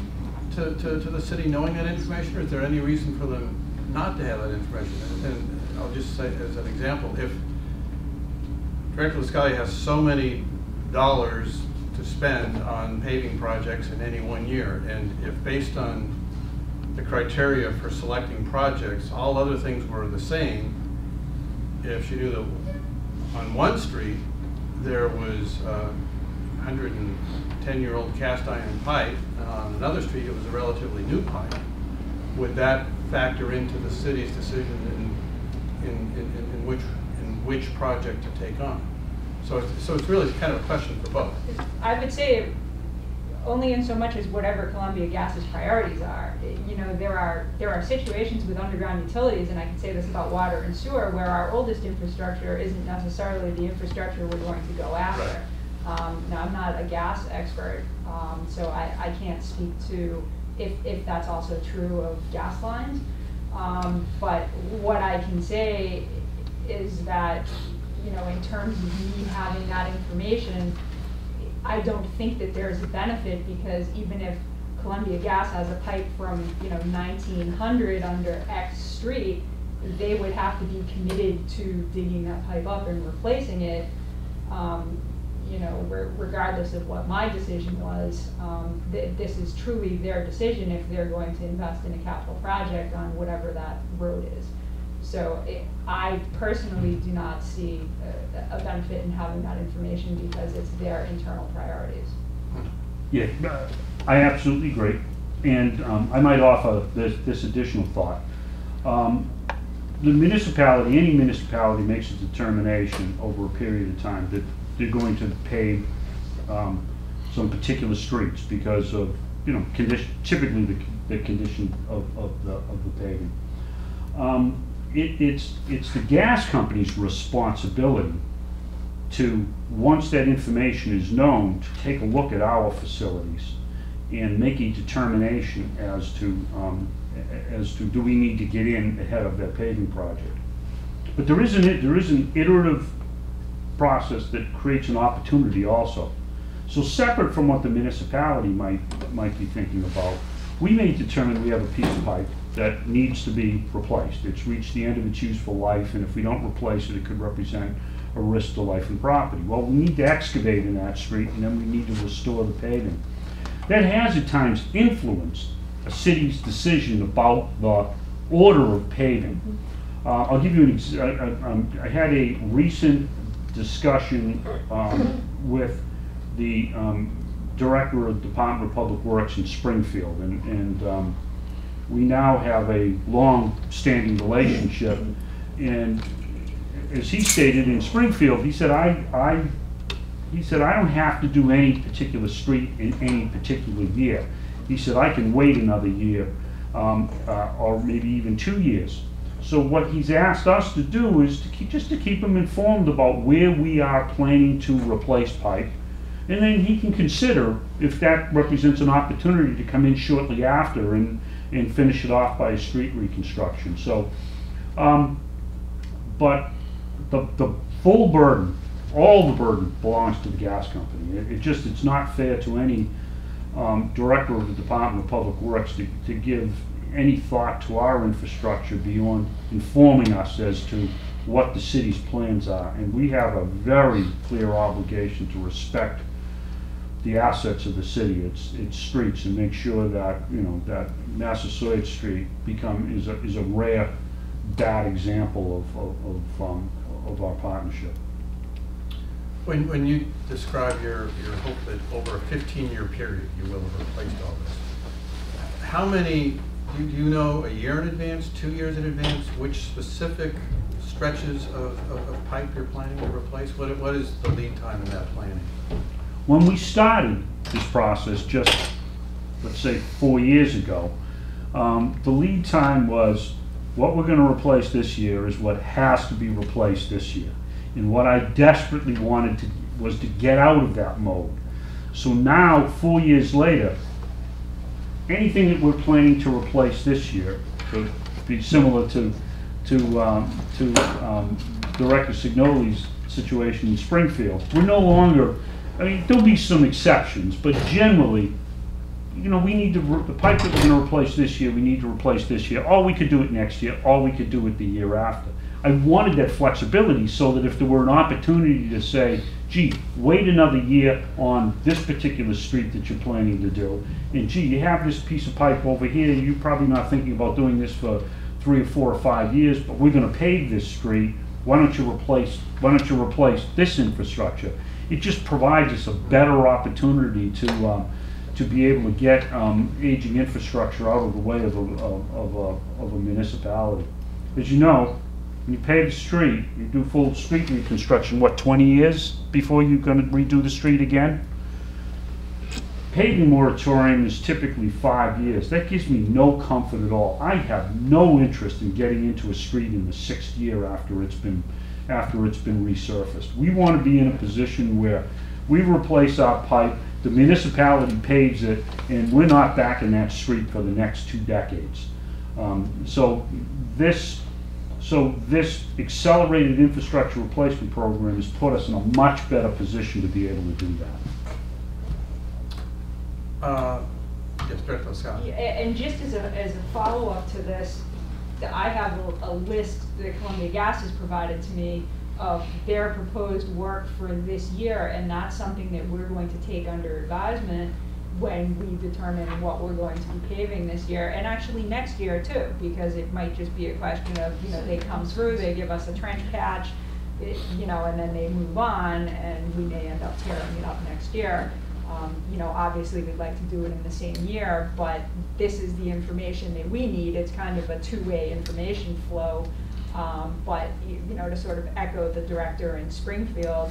to, to, to the city knowing that information, or is there any reason for them not to have that information? And I'll just say as an example, if Director LaScaliea has so many dollars to spend on paving projects in any one year, and if based on the criteria for selecting projects, all other things were the same, if she knew that on one street there was a one hundred ten year old cast iron pipe, and on another street it was a relatively new pipe, would that factor into the city's decision in, in, in, in, in, which, in which project to take on? So it's, so it's really kind of a question for both. I would say only in so much as whatever Columbia Gas's priorities are. You know, there are there are situations with underground utilities, and I can say this about water and sewer, where our oldest infrastructure isn't necessarily the infrastructure we're going to go after. Right. Um, now, I'm not a gas expert, um, so I, I can't speak to if, if that's also true of gas lines. Um, but what I can say is that, you know, in terms of me having that information, I don't think that there's a benefit, because even if Columbia Gas has a pipe from, you know, nineteen hundred under X street, they would have to be committed to digging that pipe up and replacing it, um, you know, re regardless of what my decision was. Um, th this is truly their decision if they're going to invest in a capital project on whatever that road is. So it, I personally do not see a, a benefit in having that information, because it's their internal priorities. Yeah, I absolutely agree. And um, I might offer this, this additional thought. Um, the municipality, any municipality makes a determination over a period of time that they're going to pave um, some particular streets because of, you know, condition, typically the, the condition of, of, the, of the paving. Um, It, it's, it's the gas company's responsibility to, once that information is known, to take a look at our facilities and make a determination as to, um, as to do we need to get in ahead of that paving project. But there is an, there is an iterative process that creates an opportunity also. So separate from what the municipality might, might be thinking about, we may determine we have a piece of pipe that needs to be replaced. It's reached the end of its useful life, and if we don't replace it, it could represent a risk to life and property. Well, we need to excavate in that street, and then we need to restore the paving. That has at times influenced a city's decision about the order of paving. Uh, I'll give you an ex I, I, I had a recent discussion um, with the um, Director of the Department of Public Works in Springfield, and, and um, we now have a long-standing relationship. And as he stated in Springfield, he said, I, I, he said, I don't have to do any particular street in any particular year. He said, I can wait another year, um, uh, or maybe even two years. So what he's asked us to do is to keep, just to keep him informed about where we are planning to replace pipe. And then he can consider if that represents an opportunity to come in shortly after and, and finish it off by a street reconstruction. So, um, but the, the full burden, all the burden, belongs to the gas company. It, it just, it's not fair to any um, director of the Department of Public Works to, to give any thought to our infrastructure beyond informing us as to what the city's plans are. And we have a very clear obligation to respect the assets of the city, its its streets, and make sure that, you know, that Massachusetts Street become is a is a rare bad example of of of, um, of our partnership. When when you describe your your hope that over a fifteen year period you will have replaced all this, how many do you know? A year in advance, two years in advance? Which specific stretches of, of, of pipe you're planning to replace? What what is the lead time in that planning? When we started this process, just let's say four years ago, um, the lead time was what we're going to replace this year is what has to be replaced this year. And what I desperately wanted to was to get out of that mode. So now, four years later, anything that we're planning to replace this year, to be similar to to um, to um, Director Signoli's situation in Springfield, we're no longer. I mean, there'll be some exceptions, but generally, you know, we need to, the pipe that we're going to replace this year, we need to replace this year, or we could do it next year, or we could do it the year after. I wanted that flexibility so that if there were an opportunity to say, gee, wait another year on this particular street that you're planning to do, and gee, you have this piece of pipe over here, you're probably not thinking about doing this for three or four or five years, but we're going to pave this street, why don't you replace, why don't you replace this infrastructure? It just provides us a better opportunity to um, to be able to get um, aging infrastructure out of the way of a, of, of, a, of a municipality. As you know, when you pave the street, you do full street reconstruction, what, twenty years before you're going to redo the street again? Paving moratorium is typically five years. That gives me no comfort at all. I have no interest in getting into a street in the sixth year after it's been after it's been resurfaced. We want to be in a position where we replace our pipe, the municipality paves it, and we're not back in that street for the next two decades. Um, so this so this accelerated infrastructure replacement program has put us in a much better position to be able to do that. Uh, yes, Director LaScaliea. And just as a, as a follow-up to this, I have a, a list that Columbia Gas has provided to me of their proposed work for this year, and that's something that we're going to take under advisement when we determine what we're going to be paving this year, and actually next year too, because it might just be a question of, you know, they come through, they give us a trench patch, it, you know, and then they move on, and we may end up tearing it up next year. Um, you know, obviously we'd like to do it in the same year, but this is the information that we need. It's kind of a two-way information flow. Um, but, you know, to sort of echo the director in Springfield,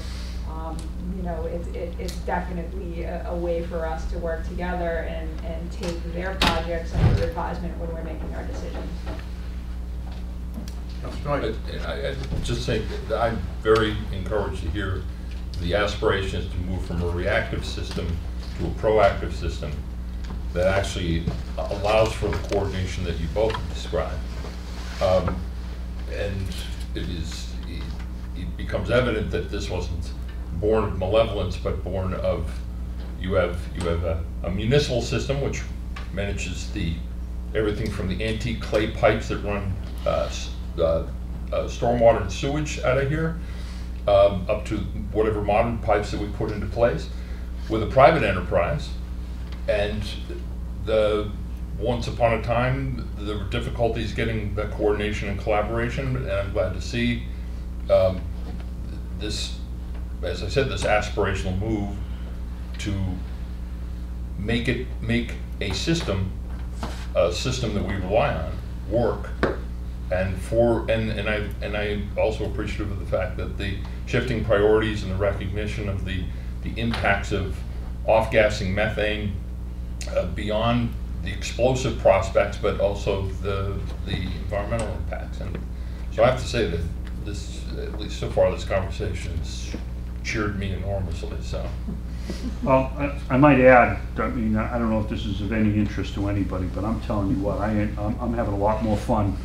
um, you know, it, it, it's definitely a, a way for us to work together and, and take their projects under advisement when we're making our decisions. That's right. I, I just think that I'm very encouraged to hear the aspirations to move from a reactive system to a proactive system that actually allows for the coordination that you both described. Um, and it is, it, it becomes evident that this wasn't born of malevolence, but born of, you have, you have a, a municipal system which manages the, everything from the antique clay pipes that run uh, uh, uh, stormwater and sewage out of here, Um, up to whatever modern pipes that we put into place, with a private enterprise. And the once upon a time there were difficulties getting the coordination and collaboration, and I'm glad to see um, this, as I said, this aspirational move to make it make a system a system that we rely on work. And for and and I and I'm also appreciative of the fact that the shifting priorities and the recognition of the the impacts of off-gassing methane uh, beyond the explosive prospects, but also the the environmental impacts. And so I have to say that this, at least so far, this conversation has cheered me enormously. So, well, I, I might add. I mean, I don't know if this is of any interest to anybody, but I'm telling you what, I I'm, I'm having a lot more fun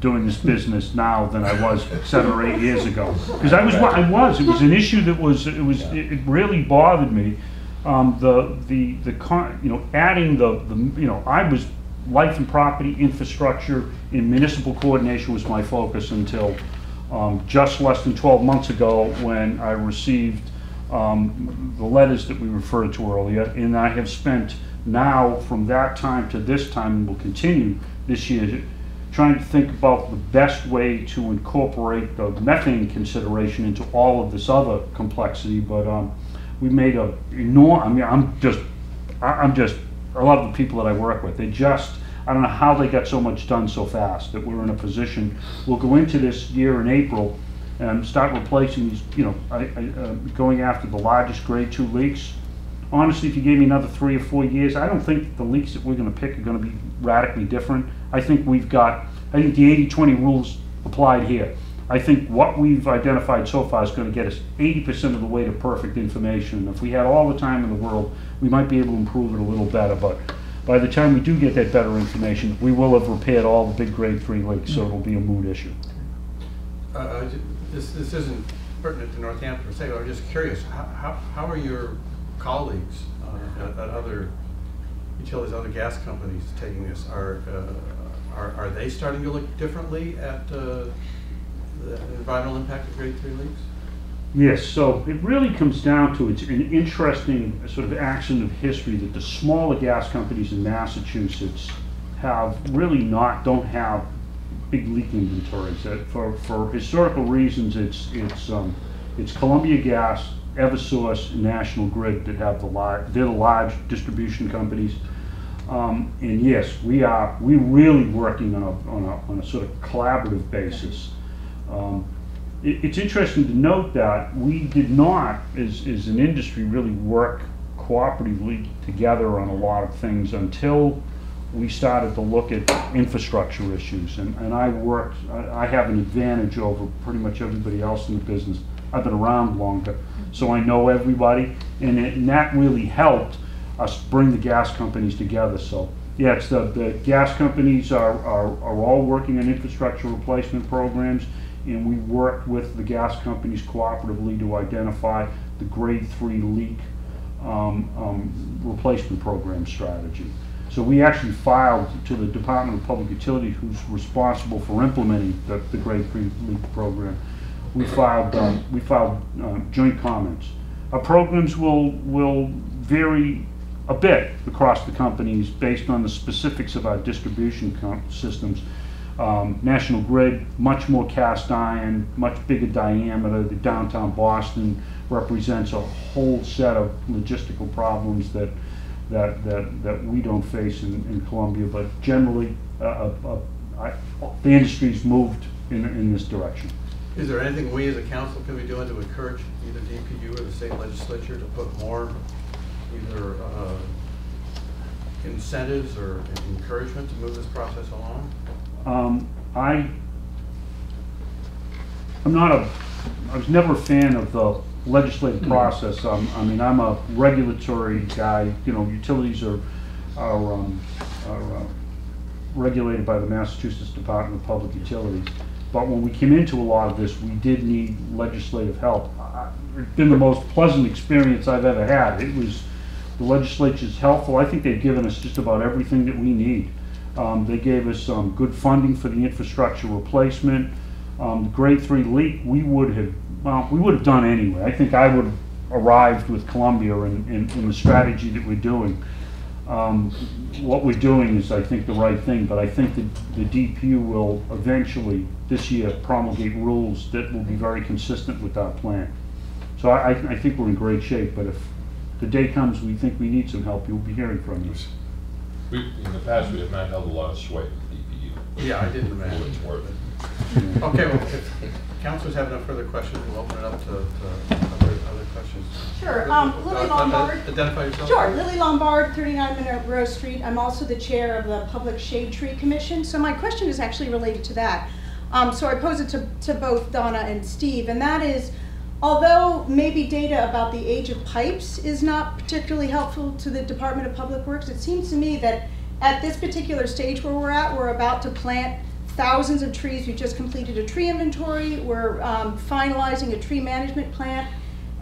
doing this business now than I was seven or eight years ago, because I was what I was. It was an issue that was it was it, it really bothered me. Um, the the the con, you know, adding the the you know I was life and property, infrastructure, and municipal coordination was my focus until um, just less than twelve months ago, when I received um, the letters that we referred to earlier, and I have spent now from that time to this time, and will continue this year, trying to think about the best way to incorporate the methane consideration into all of this other complexity. But um, we made a enormous, I mean, I'm just, I'm just, I love the people that I work with. They just, I don't know how they got so much done so fast, that we're in a position, we'll go into this year in April and start replacing these, you know, I, I, uh, going after the largest grade two leaks. Honestly, if you gave me another three or four years, I don't think the leaks that we're going to pick are going to be radically different. I think we've got, I think the eighty twenty rules applied here. I think what we've identified so far is going to get us eighty percent of the way to perfect information. If we had all the time in the world, we might be able to improve it a little better, but by the time we do get that better information, we will have repaired all the big grade three leaks, so it'll be a moot issue. Uh, this, this isn't pertinent to Northampton per se, but I'm just curious, how, how, how are your colleagues uh, at, at other utilities, other gas companies taking this? Are, uh, are, are they starting to look differently at uh, the environmental impact of grade three leaks? Yes, so it really comes down to, it's an interesting sort of accident of history that the smaller gas companies in Massachusetts have really not, don't have big leak inventories. That for, for historical reasons, it's, it's, um, it's Columbia Gas, Eversource, and National Grid that have the large, they're the large distribution companies. Um, and yes, we are, we're really working on a, on a, on a sort of collaborative basis. Um, it, it's interesting to note that we did not, as, as an industry, really work cooperatively together on a lot of things until we started to look at infrastructure issues. And, and I worked, I, I have an advantage over pretty much everybody else in the business. I've been around longer, so I know everybody, and, it, and that really helped us bring the gas companies together. So yeah, it's the, the gas companies are, are, are all working on infrastructure replacement programs, and we worked with the gas companies cooperatively to identify the grade three leak um, um, replacement program strategy. So we actually filed to the Department of Public Utilities, who's responsible for implementing the, the Great Green Leap program. We filed um, we filed uh, joint comments. Our programs will will vary a bit across the companies based on the specifics of our distribution systems. Um, National Grid, much more cast iron, much bigger diameter. The downtown Boston represents a whole set of logistical problems that that that, that we don't face in, in Columbia, but generally uh, uh, I, the industry's moved in, in this direction. Is there anything we as a council can be doing to encourage either D P U or the state legislature to put more either uh, incentives or encouragement to move this process along? Um, I, I'm not a, I was never a fan of the legislative process. Um, I mean, I'm a regulatory guy. You know, utilities are, are, um, are uh, regulated by the Massachusetts Department of Public Utilities. But when we came into a lot of this, we did need legislative help. I, it's been the most pleasant experience I've ever had. It was, the legislature's helpful. I think they've given us just about everything that we need. Um, they gave us um, good funding for the infrastructure replacement. Um, grade three leak, we would have, well, we would have done anyway. I think I would have arrived with Columbia in, in, in the strategy that we're doing. Um, what we're doing is, I think, the right thing, but I think that the D P U will eventually, this year, promulgate rules that will be very consistent with our plan. So I, I think we're in great shape, but if the day comes we think we need some help, you'll be hearing from us. We, in the past, we have not held a lot of sway with D P U. Yeah, I didn't imagine. It's worth it. Okay, well, if councilors have no further questions, we'll open it up to, to other, other questions. Sure. Um, uh, Lily Lombard. Uh, identify yourself. Sure. Lily Lombard, thirty-nine Monroe Street. I'm also the chair of the Public Shade Tree Commission. So my question is actually related to that. Um, so I pose it to, to both Donna and Steve, and that is, although maybe data about the age of pipes is not particularly helpful to the Department of Public Works, it seems to me that at this particular stage where we're at, we're about to plant thousands of trees. We just completed a tree inventory. We're um, finalizing a tree management plan.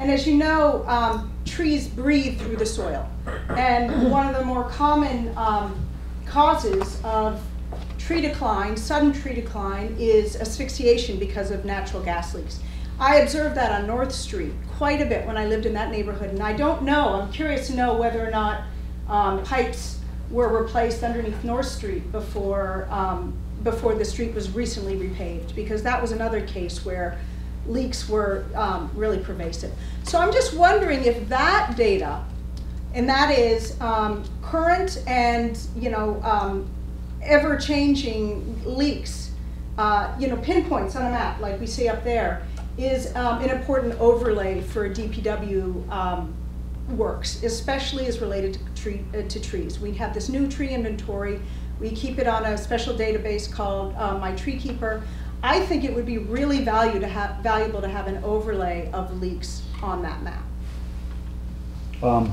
And as you know, um, trees breathe through the soil. And one of the more common um, causes of tree decline, sudden tree decline, is asphyxiation because of natural gas leaks. I observed that on North Street quite a bit when I lived in that neighborhood, and I don't know, I'm curious to know whether or not um, pipes were replaced underneath North Street before, um, before the street was recently repaved, because that was another case where leaks were um, really pervasive. So I'm just wondering if that data, and that is um, current and, you know, um, ever-changing leaks, uh, you know, pinpoints on a map like we see up there, is um, an important overlay for D P W um, works, especially as related to, tree, uh, to trees. We have this new tree inventory. We keep it on a special database called uh, My Tree Keeper. I think it would be really value to have, valuable to have an overlay of leaks on that map. Um,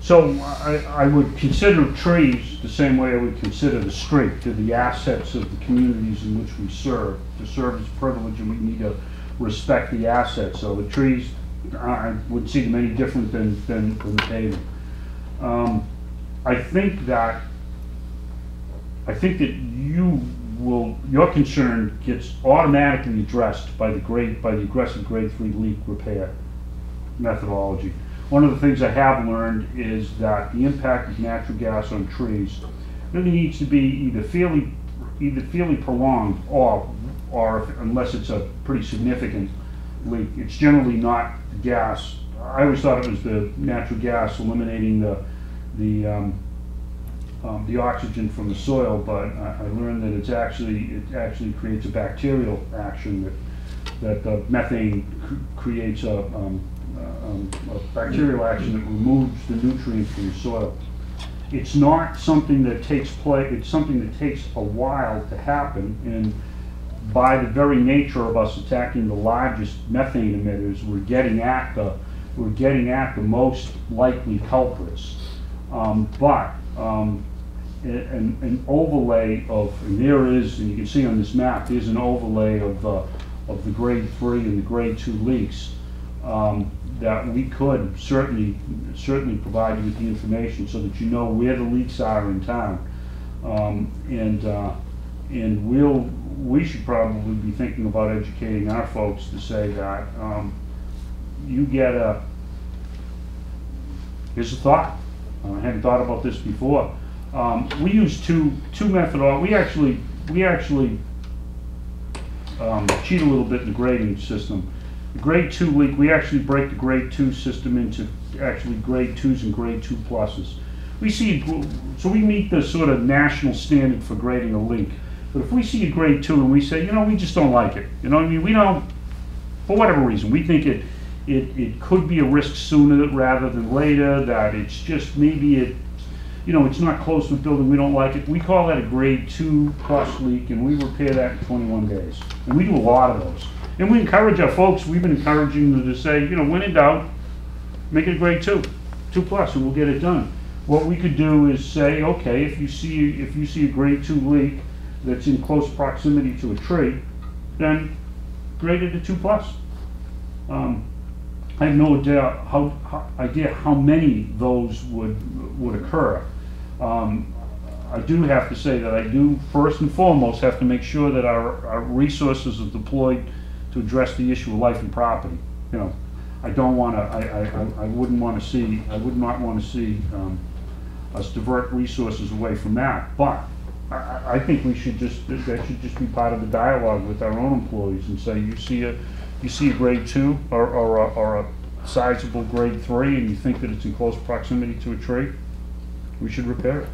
so I, I would consider trees the same way I would consider the street. They're the assets of the communities in which we serve. The service privilege, and we need to respect the assets. So the trees, I would see them any different than, than, than paving. Um, I think that, I think that you will, your concern gets automatically addressed by the grade, by the aggressive grade three leak repair methodology. One of the things I have learned is that the impact of natural gas on trees really needs to be either fairly, either fairly prolonged or or if, unless it's a pretty significant leak. It's generally not gas. I always thought it was the natural gas eliminating the the, um, um, the oxygen from the soil, but I, I learned that it's actually, it actually creates a bacterial action that, that the methane cr creates a, um, uh, um, a bacterial action that removes the nutrients from the soil. It's not something that takes place, it's something that takes a while to happen, and by the very nature of us attacking the largest methane emitters, we're getting at the we're getting at the most likely culprits. Um, but um, an, an overlay of, and there is, and you can see on this map, there's an overlay of the uh, of the grade three and the grade two leaks. Um, that we could certainly certainly provide you with the information so that you know where the leaks are in town. Um, and uh, and we'll we should probably be thinking about educating our folks to say that um, you get a here's a thought. I hadn't thought about this before. Um, we use two two methodol. We actually we actually um, cheat a little bit in the grading system. The grade two leak, we actually break the grade two system into actually grade twos and grade two pluses. We see so we meet the sort of national standard for grading a leak. But if we see a grade two and we say, you know, we just don't like it. You know what I mean? We don't, for whatever reason, we think it it it could be a risk sooner rather than later. That it's just maybe it. You know, it's not close to the building, we don't like it. We call that a grade two plus leak, and we repair that in twenty-one days. And we do a lot of those. And we encourage our folks, we've been encouraging them to say, you know, when in doubt, make it a grade two, two plus, and we'll get it done. What we could do is say, okay, if you see, if you see a grade two leak that's in close proximity to a tree, then grade it a two plus. Um, I have no idea how, how, idea how many those would, would occur. Um, I do have to say that I do first and foremost have to make sure that our, our resources are deployed to address the issue of life and property. You know, I don't want to. I, I I wouldn't want to see. I would not want to see um, us divert resources away from that. But I, I think we should just that should just be part of the dialogue with our own employees and say you see a you see a grade two or or a, or a sizable grade three and you think that it's in close proximity to a tree. We should repair it.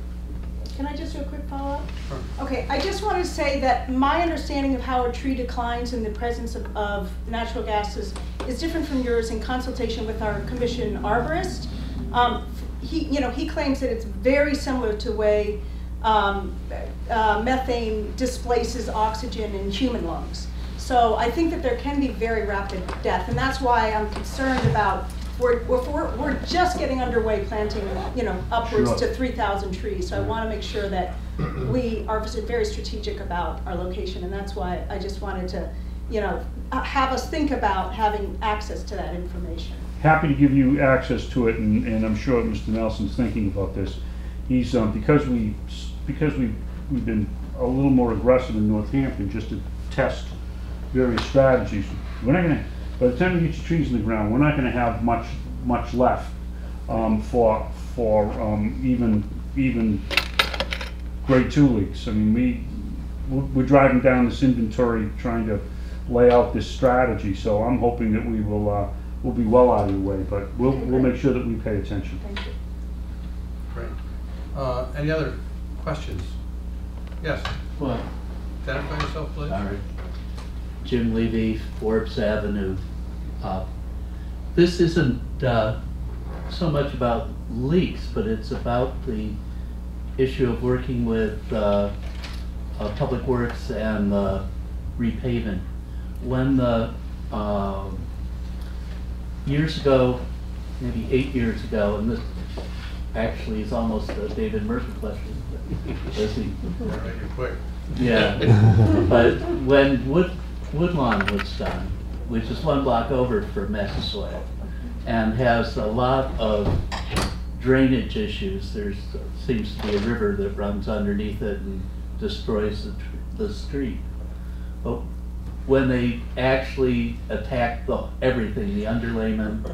Can I just do a quick follow-up? Sure. Okay, I just want to say that my understanding of how a tree declines in the presence of, of natural gases is different from yours in consultation with our commission arborist. Um, he, you know, he claims that it's very similar to the way um, uh, methane displaces oxygen in human lungs. So I think that there can be very rapid death, and that's why I'm concerned about We're, we're, we're just getting underway planting, you know, upwards sure. to three thousand trees. So I want to make sure that we are very strategic about our location. And that's why I just wanted to, you know, have us think about having access to that information. Happy to give you access to it. And, and I'm sure Mister Nelson's thinking about this. He's, um, because, we, because we've, we've been a little more aggressive in Northampton just to test various strategies, we're not going to. By the time we get your trees in the ground, we're not going to have much much left um, for for um, even even grade two leaks. I mean, we we're driving down this inventory, trying to lay out this strategy. So I'm hoping that we will uh, will be well out of your way, but we'll we'll make sure that we pay attention. Thank you. Great. Uh, any other questions? Yes. Well, identify yourself, please. All right. Jim Levy, Forbes Avenue. Uh, this isn't uh, so much about leaks, but it's about the issue of working with uh, uh, Public Works and uh, repaving. When the, uh, years ago, maybe eight years ago, and this actually is almost a David Murphy question. Is he? Yeah, but when Wood Woodlawn was done, which is one block over for Massasoit, and has a lot of drainage issues. There seems to be a river that runs underneath it and destroys the, tr the street. But when they actually attacked the, everything, the underlayment,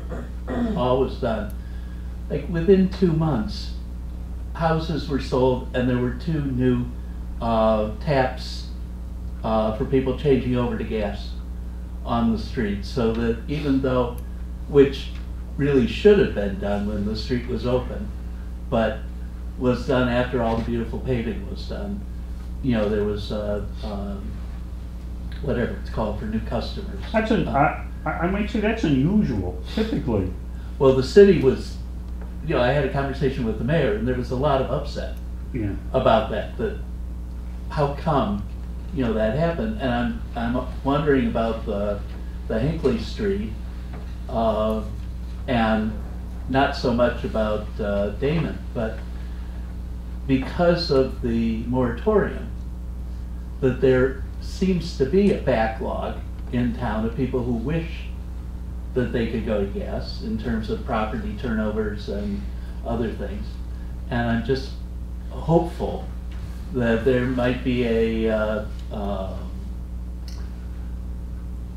all was done, like within two months, houses were sold and there were two new uh, taps Uh, for people changing over to gas on the street, so that even though, which really should have been done when the street was open, but was done after all the beautiful paving was done. You know, there was uh, um, whatever it's called for new customers. That's an, um, I, I might say that's unusual, typically. Well, the city was, you know, I had a conversation with the mayor, and there was a lot of upset yeah. about that, that how come you know that happened, and I'm I'm wondering about the the Hinckley Street, uh, and not so much about uh, Damon, but because of the moratorium, that there seems to be a backlog in town of people who wish that they could go to gas in terms of property turnovers and other things. And I'm just hopeful that there might be a uh, uh,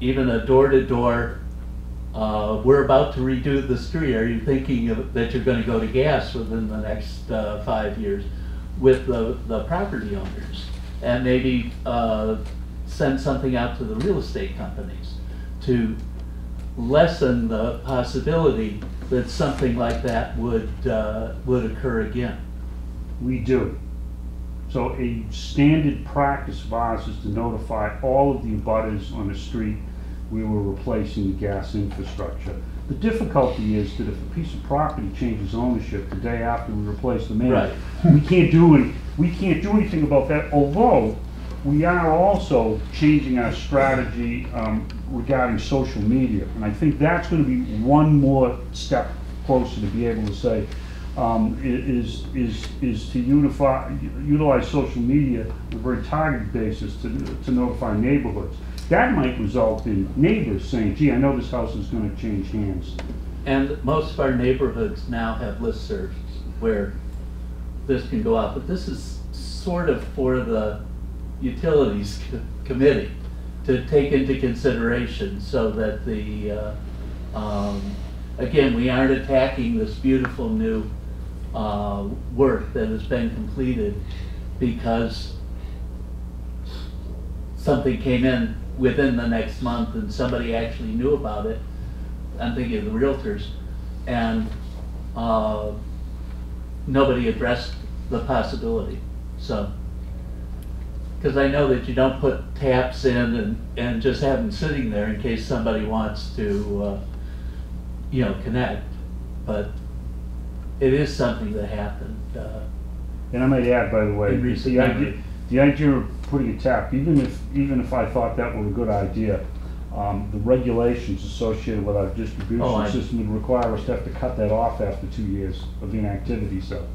even a door-to-door, uh, we're about to redo the street, are you thinking of, that you're going to go to gas within the next uh, five years with the, the property owners, and maybe uh, send something out to the real estate companies to lessen the possibility that something like that would, uh, would occur again. We do. So a standard practice of ours is to notify all of the abutters on the street we were replacing the gas infrastructure. The difficulty is that if a piece of property changes ownership the day after we replace the main, right. we can't do any, we can't do anything about that. Although we are also changing our strategy um, regarding social media, and I think that's going to be one more step closer to be able to say. Um, is is is to unify utilize social media on a very targeted basis to to notify neighborhoods. That might result in neighbors saying, "Gee, I know this house is going to change hands." And most of our neighborhoods now have listservs where this can go out. But this is sort of for the utilities co committee to take into consideration, so that the uh, um, again, we aren't attacking this beautiful new Uh, work that has been completed because something came in within the next month and somebody actually knew about it. I'm thinking of the realtors, and uh, nobody addressed the possibility. So, because I know that you don't put taps in and, and just have them sitting there in case somebody wants to, uh, you know, connect, but it is something that happened. Uh, and I might add, by the way, the idea, the idea of putting a tap, even if even if I thought that were a good idea, um, the regulations associated with our distribution oh, system would require us to have to cut that off after two years of inactivity. So,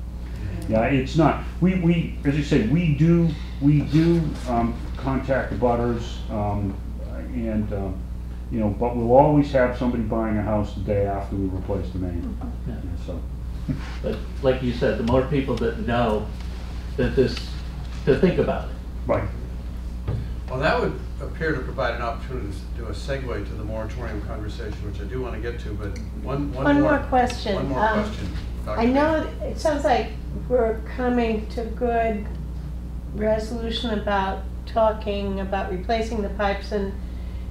yeah, it's not. We we as you say, we do we do um, contact the butters, um, and um, you know, but we'll always have somebody buying a house the day after we replace the main. Yeah. So. But like you said, the more people that know that this, to think about it. Right. Well, that would appear to provide an opportunity to do a segue to the moratorium conversation, which I do want to get to, but one, one, one more, more question. One more um, question. Doctor I know it sounds like we're coming to good resolution about talking about replacing the pipes and,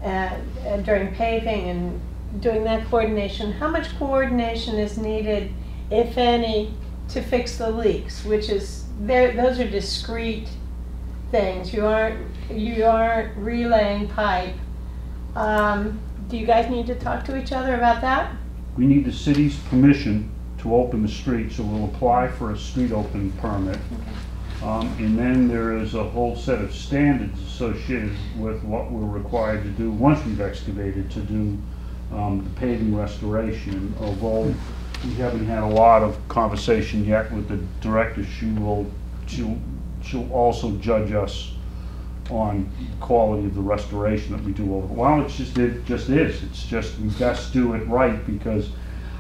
and, and during paving and doing that coordination. How much coordination is needed, if any, to fix the leaks, which is there? Those are discrete things. You aren't you aren't relaying pipe. Um, do you guys need to talk to each other about that? We need the city's permission to open the street, so we'll apply for a street opening permit, okay. um, and then there is a whole set of standards associated with what we're required to do once we've excavated to do um, the paving restoration. Although we haven't had a lot of conversation yet with the director. She will, she'll, she'll also judge us on quality of the restoration that we do over. Well, it's just, it just is. It's just, we best do it right, because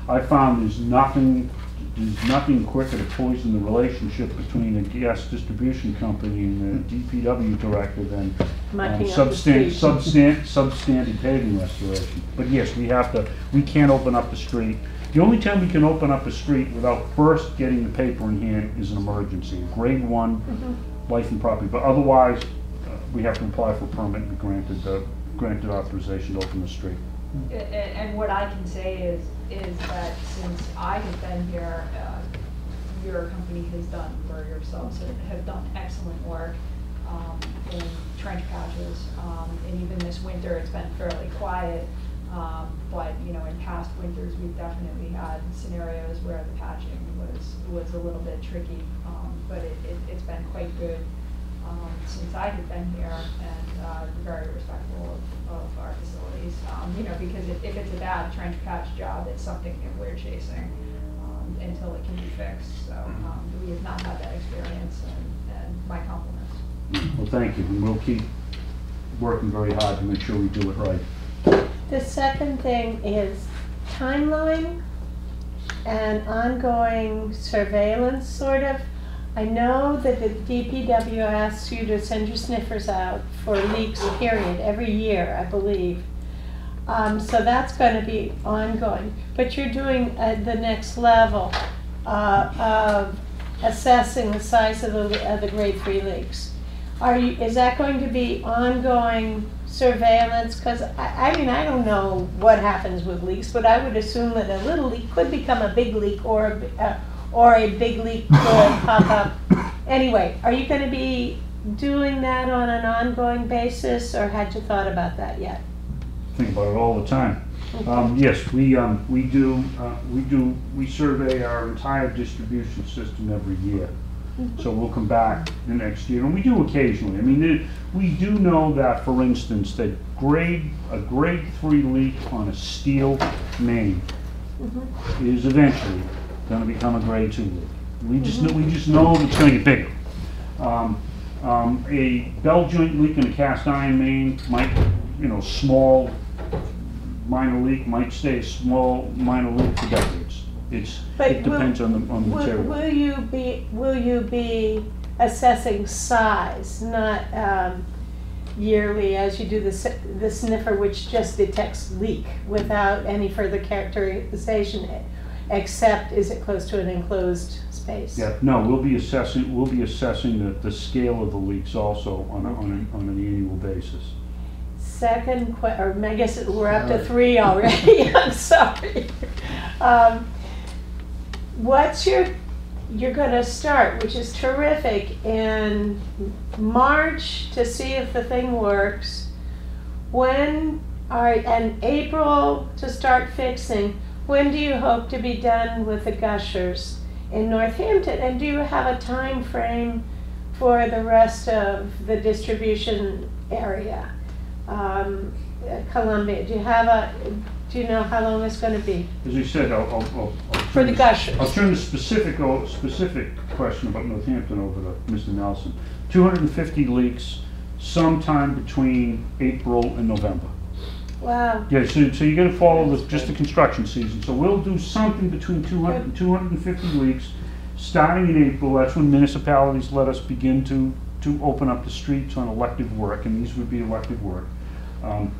I found there's nothing, there's nothing quicker to poison the relationship between a gas distribution company and the D P W director than um, substand, substand, substandard paving restoration. But yes, we have to, we can't open up the street. The only time we can open up a street without first getting the paper in hand is an emergency, a grade one, mm-hmm. life and property. But otherwise, uh, we have to apply for a permit and be granted, uh, granted authorization to open the street. And, and what I can say is, is that since I have been here, uh, your company has done, or yourselves have done excellent work um, in trench patches. Um, and even this winter, it's been fairly quiet. Um, but you know, in past winters, we've definitely had scenarios where the patching was was a little bit tricky. Um, but it, it, it's been quite good um, since I have been here, and uh, very respectful of, of our facilities. Um, you know, because if, if it's a bad trench patch job, it's something that we're chasing um, until it can be fixed. So um, we have not had that experience, and, and my compliments. Well, thank you, and we'll keep working very hard to make sure we do it right. The second thing is timeline and ongoing surveillance, sort of. I know that the D P W asks you to send your sniffers out for leaks, period, every year, I believe. Um, so that's going to be ongoing. But you're doing uh, the next level uh, of assessing the size of the, of the grade three leaks. Are you, is that going to be ongoing surveillance? Because, I, I mean, I don't know what happens with leaks, but I would assume that a little leak could become a big leak or a uh, or a big leak will pop up. Anyway, are you gonna be doing that on an ongoing basis, or had you thought about that yet? Think about it all the time. Okay. Um, yes, we, um, we, do, uh, we do, we survey our entire distribution system every year. Mm-hmm. So we'll come back the next year, and we do occasionally. I mean, it, we do know that, for instance, that grade, a grade three leak on a steel main mm-hmm. is eventually going to become a grade two leak. We just know, we just know it's going to get bigger. Um, um, a bell joint leak in a cast iron main might, you know, small minor leak might stay a small minor leak for decades. It's but it depends will, on the on the will, material. Will you be will you be assessing size, not um, yearly as you do the the sniffer, which just detects leak without any further characterization? Except, is it close to an enclosed space? Yeah. No, we'll be assessing. We'll be assessing the, the scale of the leaks also on a, on, a, on an annual basis. Second, que or I guess it, we're up to three already. I'm sorry. Um, what's your? You're going to start, which is terrific, in March to see if the thing works. When are and April to start fixing. When do you hope to be done with the gushers in Northampton? And do you have a time frame for the rest of the distribution area? Um, Columbia, do you have a, do you know how long it's going to be? As you said, I'll, I'll, I'll, I'll for the gushers. I'll turn the specific, specific question about Northampton over to Mister Nelson. two hundred fifty leaks sometime between April and November. Wow. Yeah, so, so you're going to follow the, just the construction season. So we'll do something between two hundred and two hundred fifty leaks starting in April. That's when municipalities let us begin to, to open up the streets on elective work, and these would be elective work. Um,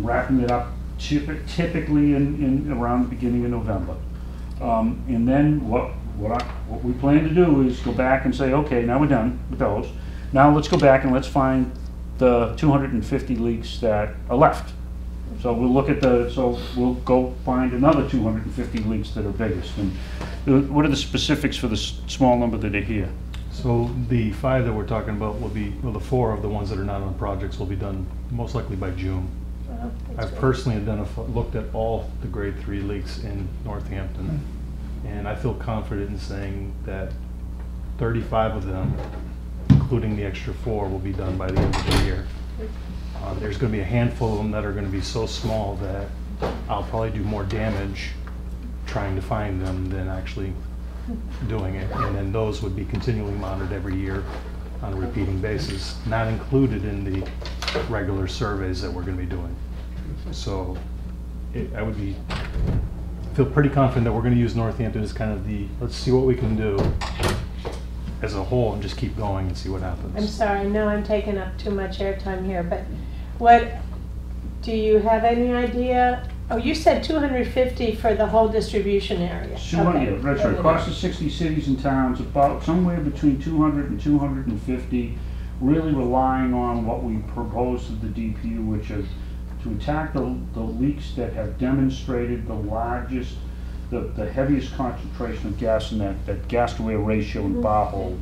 wrapping it up typically in, in around the beginning of November. Um, and then what, what, I, what we plan to do is go back and say, okay, now we're done with those. Now let's go back and let's find the two hundred fifty leaks that are left. So we'll look at the, so we'll go find another two hundred fifty leaks that are biggest. And what are the specifics for the s small number that are here? So the five that we're talking about will be, well, the four of the ones that are not on projects will be done most likely by June. Oh, I've great. personally identified, looked at all the grade three leaks in Northampton, mm-hmm. and I feel confident in saying that thirty-five of them, including the extra four, will be done by the end of the year. Um, there's going to be a handful of them that are going to be so small that I'll probably do more damage trying to find them than actually doing it. And then those would be continually monitored every year on a repeating basis, not included in the regular surveys that we're going to be doing. So it, I would be feel pretty confident that we're going to use Northampton as kind of the, let's see what we can do as a whole and just keep going and see what happens. I'm sorry, I know I'm taking up too much airtime here, but what, do you have any idea? Oh, you said two hundred fifty for the whole distribution area. two hundred, okay. That's right. Across the sixty cities and towns, about somewhere between two hundred and two hundred fifty, really relying on what we propose to the D P U, which is to attack the, the leaks that have demonstrated the largest, the, the heaviest concentration of gas in that, that gas-to-air ratio and bar hole.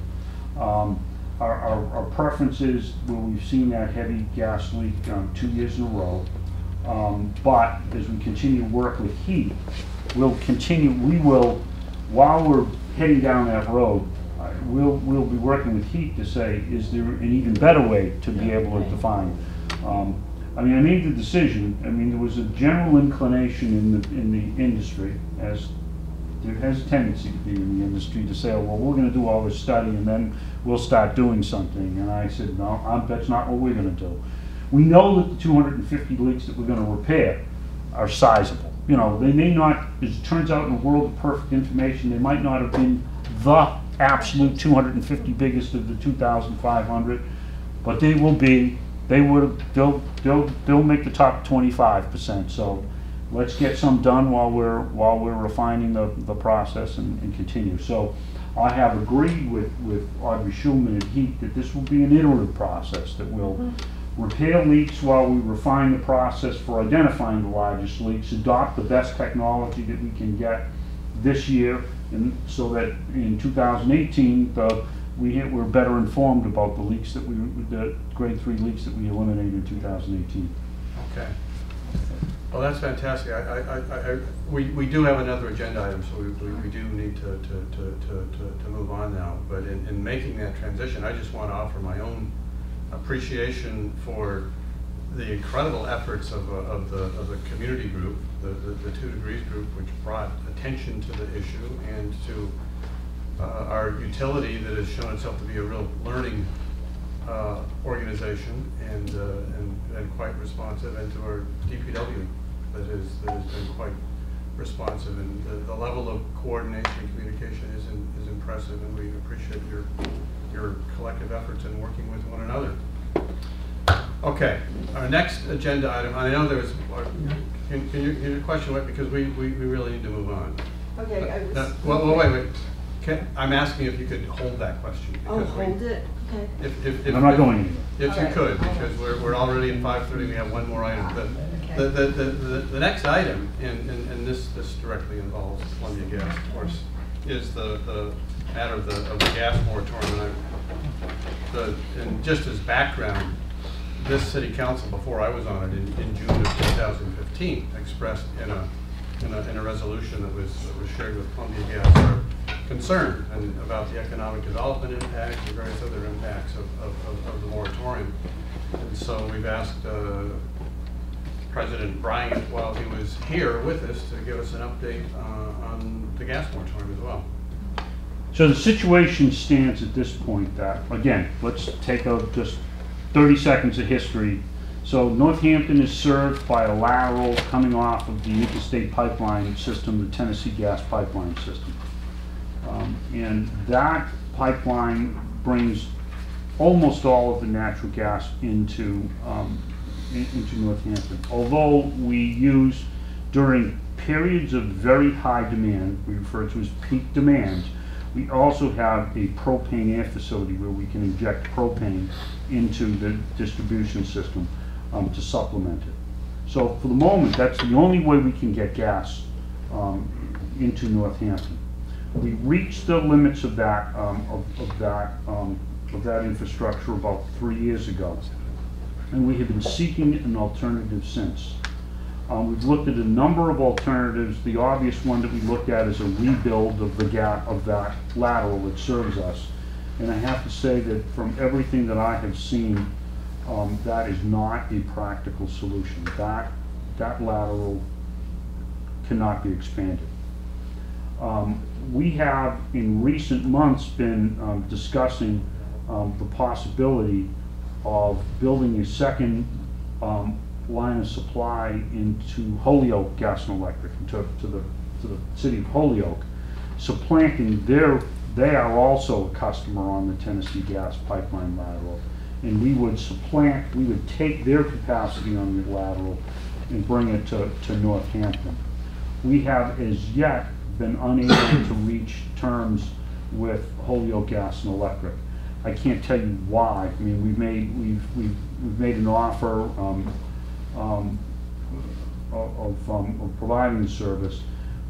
Um, Our, our, our preference is where we've seen that heavy gas leak um, two years in a row, um, but as we continue to work with heat, we'll continue, we will, while we're heading down that road, uh, we'll, we'll be working with heat to say, is there an even better way to be able to define? Um, I mean, I made the decision, I mean, there was a general inclination in the, in the industry, as there has a tendency to be in the industry, to say, oh, well, we're going to do all this study and then we'll start doing something. And I said, no, I'm, that's not what we're going to do. We know that the two hundred fifty leaks that we're going to repair are sizable. You know, they may not, as it turns out in a world of perfect information, they might not have been the absolute two hundred fifty biggest of the two thousand five hundred, but they will be, they would, they'll, they'll, they'll make the top twenty-five percent. So let's get some done while we're, while we're refining the, the process and, and continue. So I have agreed with, with Audrey Schumann at HEAT that this will be an iterative process that will mm-hmm. repair leaks while we refine the process for identifying the largest leaks, adopt the best technology that we can get this year, and so that in two thousand eighteen the, we hit, we're better informed about the leaks that we, the grade three leaks that we eliminated in two thousand eighteen. Okay. Well, that's fantastic. I, I, I, I, we, we do have another agenda item, so we, we, we do need to, to, to, to, to move on now. But in, in making that transition, I just want to offer my own appreciation for the incredible efforts of, uh, of, the, of the community group, the, the, the Two Degrees group, which brought attention to the issue and to uh, our utility that has shown itself to be a real learning uh, organization and, uh, and, and quite responsive, and to our D P W. That, is, that has been quite responsive, and the, the level of coordination and communication is, in, is impressive, and we appreciate your, your collective efforts in working with one another. Okay, our next agenda item, I know there was, can, can, you, can you question what, because we, we, we really need to move on. Okay, uh, I was... That, well, well, wait, wait. Can, I'm asking if you could hold that question. Oh, hold we, it, okay. If, if, if, I'm not if, going anywhere. If All you right. could, because we're, we're already at five thirty, we have one more item. But, The, the, the, the next item, and, and, and this, this directly involves Columbia Gas, of course, is the, the matter of the, of the gas moratorium. And, I, the, and just as background, this city council, before I was on it, in, in June of two thousand fifteen, expressed in a, in a, in a resolution that was, that was shared with Columbia Gas our concern and about the economic development impacts and various other impacts of, of, of, of the moratorium. And so we've asked uh, President Bryant, while he was here with us, to give us an update uh, on the gas moratorium as well. So the situation stands at this point that, again, let's take a, just thirty seconds of history. So Northampton is served by a lateral coming off of the interstate pipeline system, the Tennessee gas pipeline system. Um, and that pipeline brings almost all of the natural gas into um, into Northampton. Although we use, during periods of very high demand, we refer to as peak demand, we also have a propane air facility where we can inject propane into the distribution system um, to supplement it. So for the moment, that's the only way we can get gas um, into Northampton. We reached the limits of that, um, of, of, that, um, of that infrastructure about three years ago. And we have been seeking an alternative since. Um, we've looked at a number of alternatives. The obvious one that we looked at is a rebuild of the gap of that lateral that serves us. And I have to say that from everything that I have seen, um, that is not a practical solution. That, that lateral cannot be expanded. Um, we have in recent months been um, discussing um, the possibility of building a second um, line of supply into Holyoke Gas and Electric, to, to, the, to the city of Holyoke, supplanting their, they are also a customer on the Tennessee Gas Pipeline lateral. And we would supplant, we would take their capacity on the lateral and bring it to, to Northampton. We have as yet been unable to reach terms with Holyoke Gas and Electric. I can't tell you why. I mean, we've made we've we've, we've made an offer um, um, of, um, of providing the service,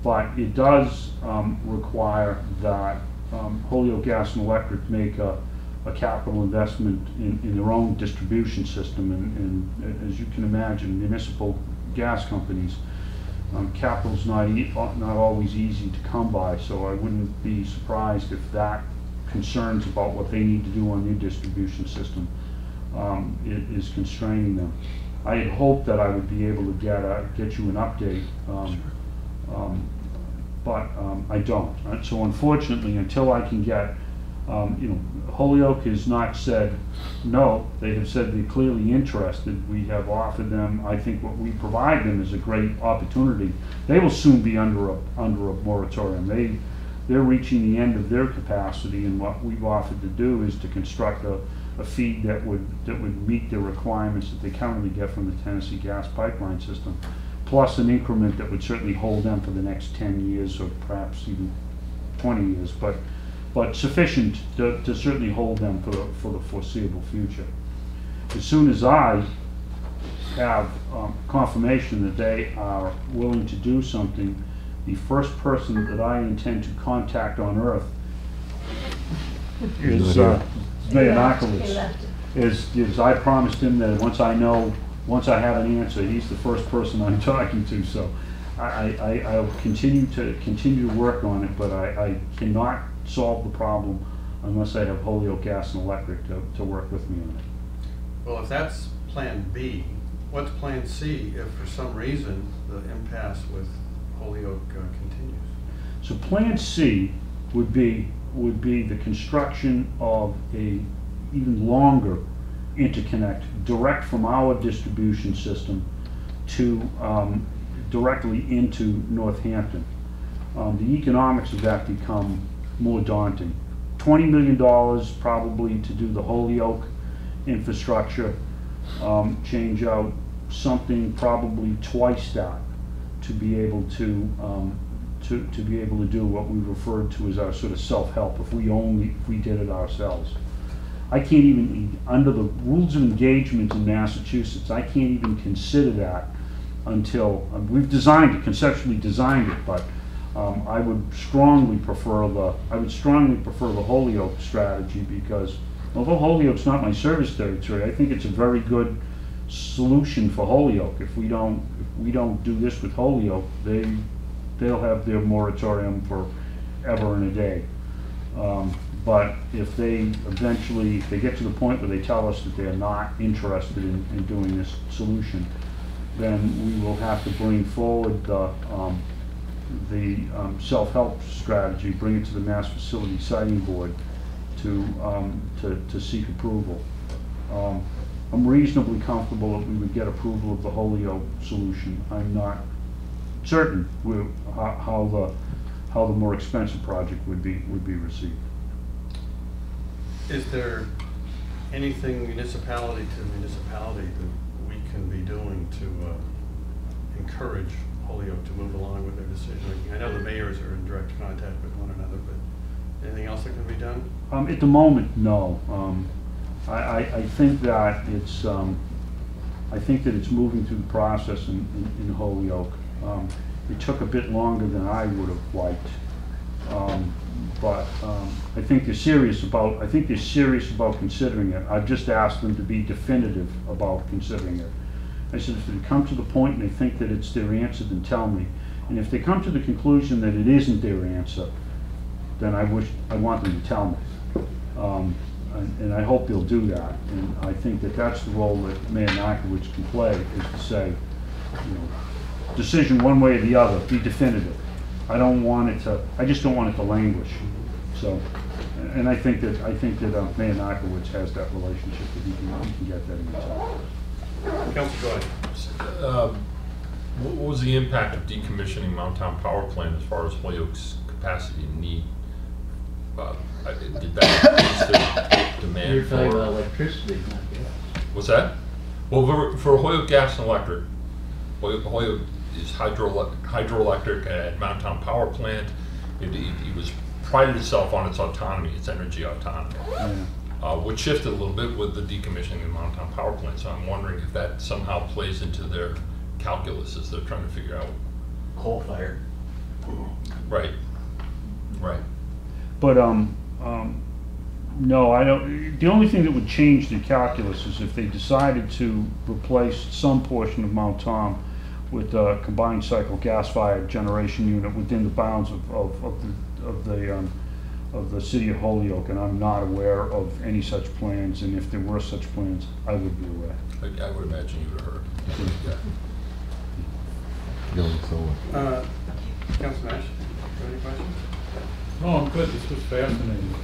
but it does um, require that um, Holyoke Gas and Electric make a, a capital investment in, in their own distribution system, and, and as you can imagine, municipal gas companies, um, capital's not e not always easy to come by. So I wouldn't be surprised if that. Concerns about what they need to do on their distribution system um, is constraining them. I had hoped that I would be able to get a, get you an update, um, um, but um, I don't. Right? So unfortunately, until I can get um, you know, Holyoke has not said no. They have said they're clearly interested. We have offered them, I think what we provide them is a great opportunity. They will soon be under a, under a moratorium. They, they're reaching the end of their capacity, and what we've offered to do is to construct a, a feed that would, that would meet the requirements that they currently get from the Tennessee gas pipeline system, plus an increment that would certainly hold them for the next ten years or perhaps even twenty years, but, but sufficient to, to certainly hold them for the, for the foreseeable future. As soon as I have um, confirmation that they are willing to do something, the first person that I intend to contact on Earth is uh, Mayor Narkewicz. Is, is I promised him that once I know, once I have an answer, he's the first person I'm talking to. So I, I, I'll continue to continue to work on it, but I, I cannot solve the problem unless I have Holyoke Gas and Electric to, to work with me on it. Well, if that's Plan B, what's Plan C if for some reason the impasse with Holyoke uh, continues? So Plan C would be would be the construction of a even longer interconnect direct from our distribution system to um, directly into Northampton. Um, the economics of that become more daunting. twenty million dollars probably to do the Holyoke infrastructure, um, change out something probably twice that to be able to, um, to to be able to do what we referred to as our sort of self-help. If we only if we did it ourselves, I can't even, under the rules of engagement in Massachusetts, I can't even consider that until um, we've designed it, conceptually designed it. But um, I would strongly prefer the I would strongly prefer the Holyoke strategy, because although Holyoke's not my service territory, I think it's a very good solution for Holyoke. If we don't if we don't do this with Holyoke, they they'll have their moratorium for ever and a day. Um, but if they eventually if they get to the point where they tell us that they're not interested in, in doing this solution, then we will have to bring forward the um, the um, self-help strategy, bring it to the Mass Facility Siting Board to um, to to seek approval. Um, I'm reasonably comfortable that we would get approval of the Holyoke solution. I'm not certain how the how the more expensive project would be would be received. Is there anything municipality to municipality that we can be doing to uh, encourage Holyoke to move along with their decision making? I know the mayors are in direct contact with one another, but anything else that can be done? Um, at the moment, no. Um, I, I think that it's um, I think that it's moving through the process in, in, in Holyoke. Um, it took a bit longer than I would have liked, um, but um, I think they're serious about I think they're serious about considering it. I've just asked them to be definitive about considering it. I said if they come to the point and they think that it's their answer, then tell me. And if they come to the conclusion that it isn't their answer, then I wish I want them to tell me. Um, And, and I hope they'll do that. And I think that that's the role that Mayor Narkewicz can play, is to say, you know, decision one way or the other, be definitive. I don't want it to, I just don't want it to languish. So, and I think that, I think that uh, Mayor Narkewicz has that relationship that he can, he can get that in. Councilor Goy. Um, what was the impact of decommissioning Mountown Power Plant as far as Holyoke's capacity and need? Uh, I did, did that demand You're talking for about electricity, not gas. What's that? Well, for, for Holyoke Gas and Electric, Holyoke, Holyoke is hydro, hydroelectric at Mountown Power Plant. It, it, it was prided itself on its autonomy, its energy autonomy, yeah. uh, which shifted a little bit with the decommissioning of Mountown Power Plant. So I'm wondering if that somehow plays into their calculus as they're trying to figure out coal-fired. Right. Right. But um, um, no, I don't. The only thing that would change the calculus is if they decided to replace some portion of Mount Tom with a combined cycle gas-fired generation unit within the bounds of of, of the of the, um, of the city of Holyoke. And I'm not aware of any such plans. And if there were such plans, I would be aware. I, I would imagine you would have heard. Yeah. Going forward. Uh, Councilman Ash, any questions? No, I'm good. This was fascinating.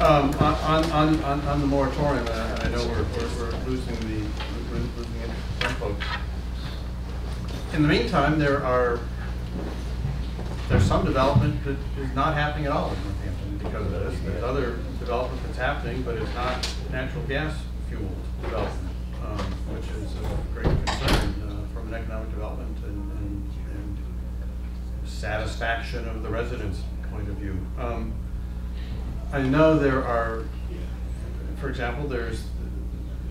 Um, on, on, on, on the moratorium, and I know we're, we're, we're losing the we're losing interest in some folks. In the meantime, there are there's some development that is not happening at all in Northampton because of this. There's other development that's happening, but it's not natural gas fueled development, um, which is a great concern uh, from an economic development and, and, and satisfaction of the residents' point of view. Um, I know there are, for example, there's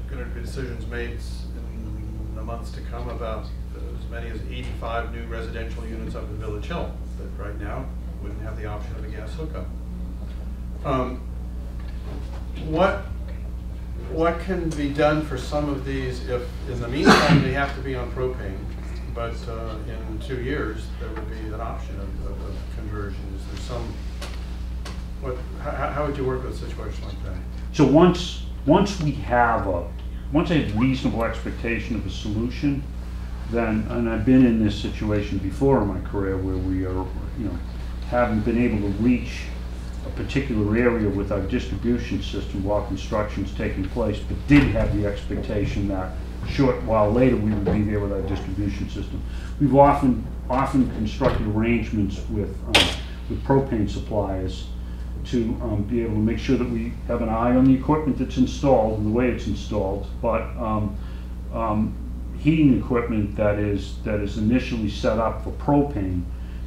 going to be decisions made in the months to come about as many as eighty-five new residential units up in Village Hill that right now wouldn't have the option of a gas hookup. Um, what what can be done for some of these if, in the meantime, they have to be on propane, but uh, in two years there would be an option of, of, of conversion? Is there some? What, how, how would you work with a situation like that? So once once we have a once I have reasonable expectation of a solution, then and I've been in this situation before in my career where we are you know haven't been able to reach a particular area with our distribution system while construction's taking place, but did have the expectation that short while later we would be there with our distribution system. We've often often constructed arrangements with um, with propane suppliers to um, be able to make sure that we have an eye on the equipment that's installed and the way it's installed, but um, um, heating equipment that is that is initially set up for propane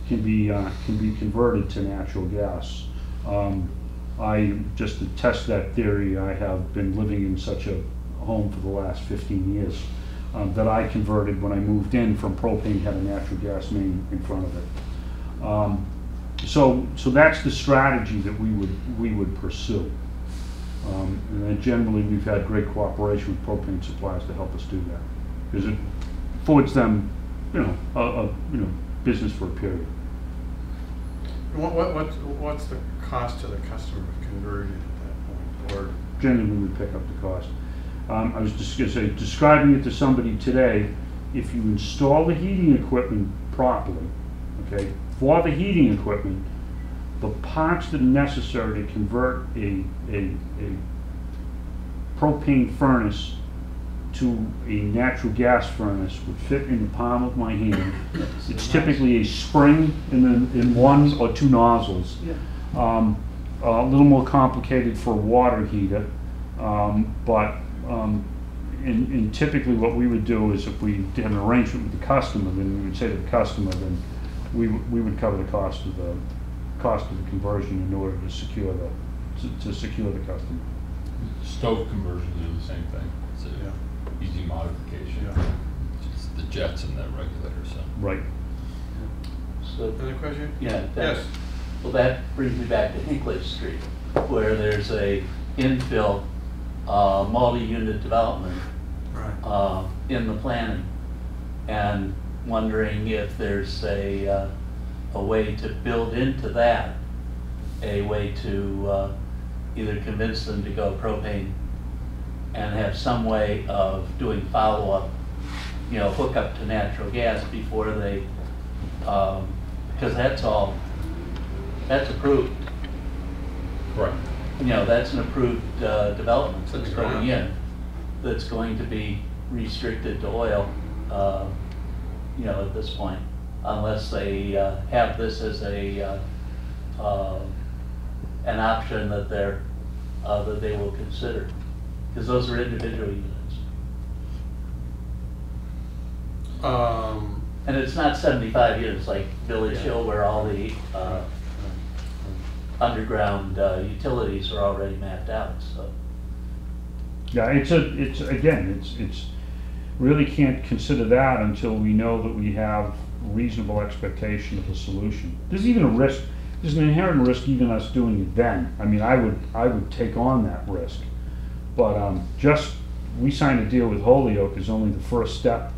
can be uh, can be converted to natural gas. Um, I just to test that theory. I have been living in such a home for the last fifteen years um, that I converted when I moved in from propane had a natural gas main in front of it. Um, So, so that's the strategy that we would we would pursue, um, and then generally we've had great cooperation with propane suppliers to help us do that because it affords them, you know, a, a you know business for a period. What what what's, what's the cost to the customer of converting at that point? Or generally we would pick up the cost. Um, I was just going to say describing it to somebody today. If you install the heating equipment properly, okay. For the heating equipment, the parts that are necessary to convert a, a, a propane furnace to a natural gas furnace would fit in the palm of my hand. It's typically a spring and then in one or two nozzles. Um, a little more complicated for a water heater, um, but um, and, and typically what we would do is if we did an arrangement with the customer, then we would say to the customer, then. We, we would cover the cost of the cost of the conversion in order to secure the to, to secure the customer. Stove conversions are the same thing. It's an yeah. easy modification. Yeah. It's the jets and the regulator. So right. Yeah. So another question? Yeah. That, yes. Well, that brings me back to Hinkley Street, where there's a infill uh, multi-unit development right. uh, in the planning, and. Wondering if there's a uh, a way to build into that a way to uh, either convince them to go propane and have some way of doing follow-up, you know, hook up to natural gas before they, um, because that's all that's approved. Correct. You know, that's an approved uh, development that's going in, that's going to be restricted to oil. Uh, You know, at this point, unless they uh, have this as a uh, uh, an option that they're uh, that they will consider, because those are individual units. Um, and it's not seventy-five units like Village yeah. Hill, where all the uh, underground uh, utilities are already mapped out. So yeah, it's a it's again it's it's. Really can't consider that until we know that we have reasonable expectation of a solution. There's even a risk, there's an inherent risk even us doing it then. I mean, I would I would take on that risk. But um, just, we signed a deal with Holyoke is only the first step.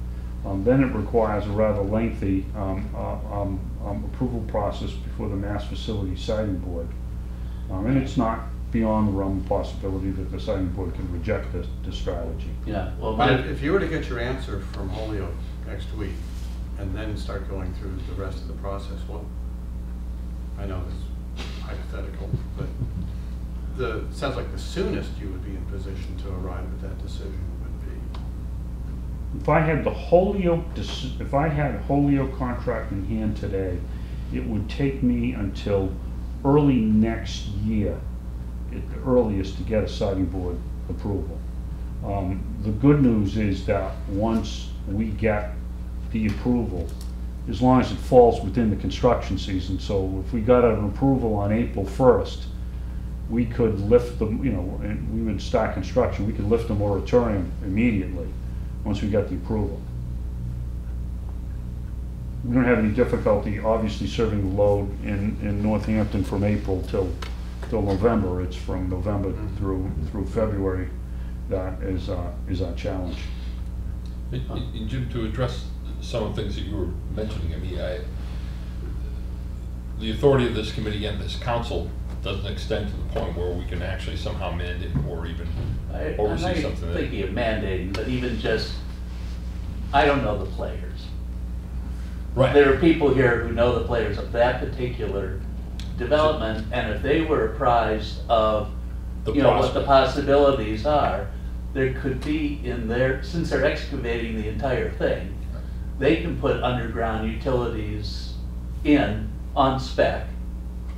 Um, then it requires a rather lengthy um, uh, um, um, approval process before the Mass Facility Siting Board. Um, and it's not beyond the realm of possibility that the siting board can reject this, this strategy. Yeah. Well, but if you were to get your answer from Holyoke next week, and then start going through the rest of the process, well, I know this hypothetical, but the sounds like the soonest you would be in position to arrive at that decision would be. If I had the Holyoke, if I had a Holyoke contract in hand today, it would take me until early next year, at the earliest, to get a siting board approval. Um, the good news is that once we get the approval, as long as it falls within the construction season, so if we got an approval on April first, we could lift the, you know, and we would start construction, we could lift the moratorium immediately once we got the approval. We don't have any difficulty, obviously, serving the load in, in Northampton from April till, till November. It's from November through through February that is, uh, is our challenge. And, and Jim, to address some of the things that you were mentioning, I mean, I, the authority of this committee and this council doesn't extend to the point where we can actually somehow mandate or even I, oversee I'm not something. I'm thinking of mandating, but even just, I don't know the players. Right. There are people here who know the players of that particular development, and if they were apprised of the you know, what the possibilities are, there could be in there, since they're excavating the entire thing, right. They can put underground utilities in on spec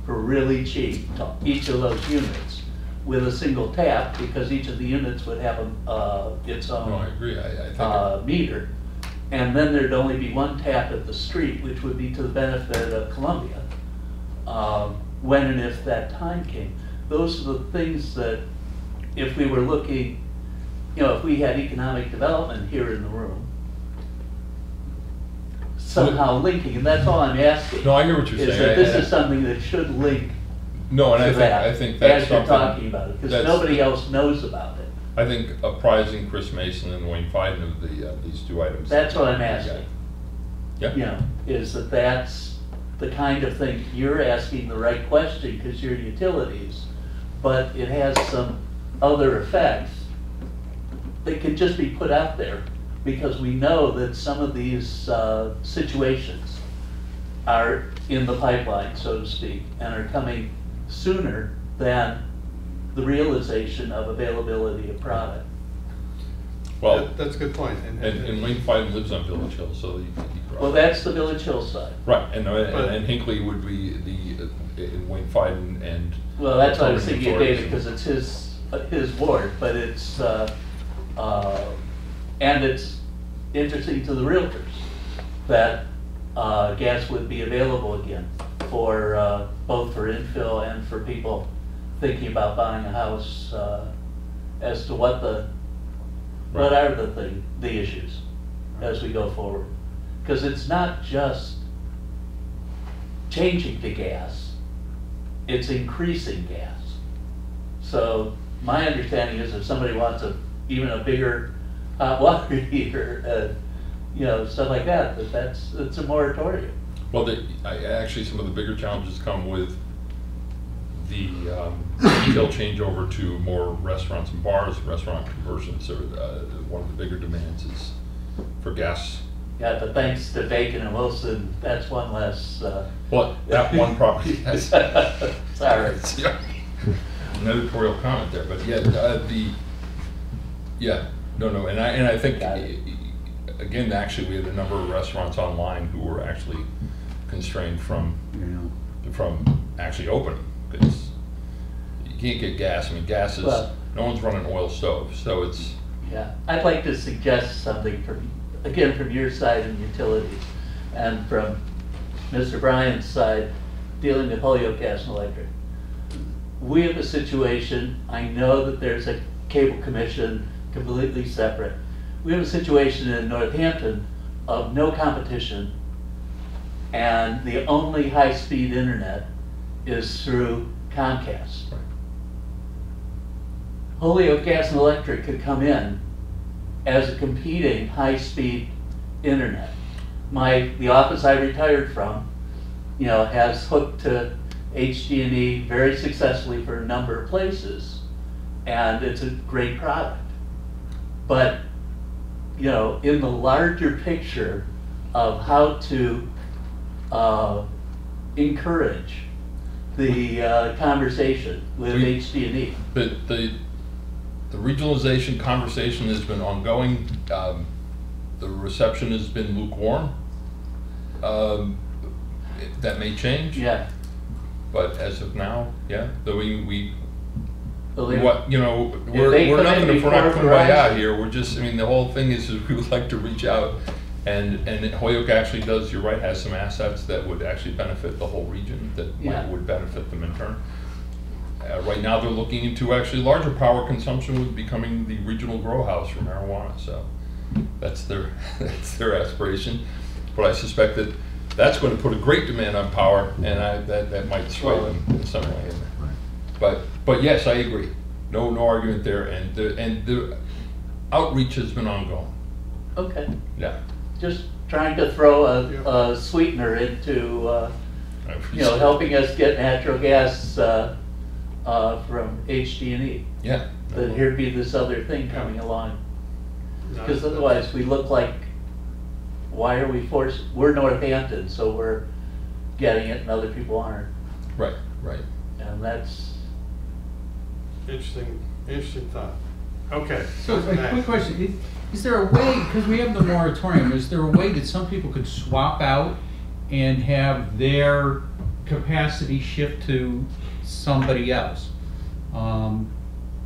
for really cheap to each of those units with a single tap, because each of the units would have a, uh, its own no, I agree. I, I think uh, meter. And then there'd only be one tap at the street, which would be to the benefit of Columbia, um, when and if that time came. Those are the things that, if we were looking, you know, if we had economic development here in the room, somehow linking, and that's all I'm asking. No, I hear what you're is saying. Is that I, this I, is something that should link no, and to I think, that I think that's as you're talking about it, because nobody else knows about it. I think apprising Chris Mason and Wayne Fiden of the, uh, these two items. That's what I'm asking. Yeah. You know, is that that's the kind of thing you're asking the right question because you're utilities, but it has some other effects that can just be put out there because we know that some of these uh, situations are in the pipeline, so to speak, and are coming sooner than the realization of availability of product. Well, that, that's a good point. And, and, and Wayne Fiden lives on Village Hill, so he, he well, that's the Village Hill side. Right, and, and, and Hinckley would be the uh, Wayne Fiden and. Well, that's why I was thinking of David because it's his uh, his ward, but it's uh, uh, and it's interesting to the realtors that uh, gas would be available again for uh, both for infill and for people thinking about buying a house uh, as to what the right. what are the thing the issues right. as we go forward, because it's not just changing to gas, it's increasing gas. So my understanding is if somebody wants a even a bigger hot water heater, uh, you know, stuff like that, that that's it's a moratorium. Well, the, I, actually, some of the bigger challenges come with the um, retail changeover to more restaurants and bars, restaurant conversions are uh, one of the bigger demands is for gas. Yeah, but thanks to Bacon and Wilson, that's one less. Uh, well, that one property has. Sorry. Yeah, an editorial comment there, but yeah, uh, the yeah, no, no, and I and I think again, actually, we had a number of restaurants online who were actually constrained from yeah. from actually opening. It's, you can't get gas. I mean, gas is, well, no one's running oil stove, so it's. Yeah, I'd like to suggest something from, again, from your side in utilities and from Mister Bryant's side dealing with Holyoke Gas and Electric. We have a situation, I know that there's a cable commission completely separate. We have a situation in Northampton of no competition and the only high-speed internet is through Comcast. Right. Holyoke Gas and Electric could come in as a competing high-speed internet. My the office I retired from, you know, has hooked to H D M E very successfully for a number of places, and it's a great product. But you know, in the larger picture of how to uh, encourage the uh, conversation with we, H D and E. But the, the regionalization conversation has been ongoing. Um, the reception has been lukewarm. Um, that may change. Yeah. But as of now, yeah, though we, we what you know, we're we're nothing if we're not kumbaya here. We're just, I mean, the whole thing is, is we would like to reach out, and and Holyoke actually does. You're right, has some assets that would actually benefit the whole region that yeah. might, would benefit them in turn. Uh, right now, they're looking into actually larger power consumption with becoming the regional grow house for marijuana. So that's their that's their aspiration. But I suspect that that's going to put a great demand on power, and I, that that might sway them in some way. But but yes, I agree. No no argument there, and the and the outreach has been ongoing. Okay. Yeah. Just trying to throw a, yeah. a sweetener into uh, you know helping us get natural gas uh, uh, from H D and E. Yeah. That no here'd be this other thing yeah. coming along, because otherwise we look like. Why are we forced? We're Northampton, so we're getting it, and other people aren't. Right, right. And that's interesting. Interesting thought. Okay. So, so a nice. quick question: is, is there a way? Because we have the moratorium, is there a way that some people could swap out and have their capacity shift to somebody else? Um,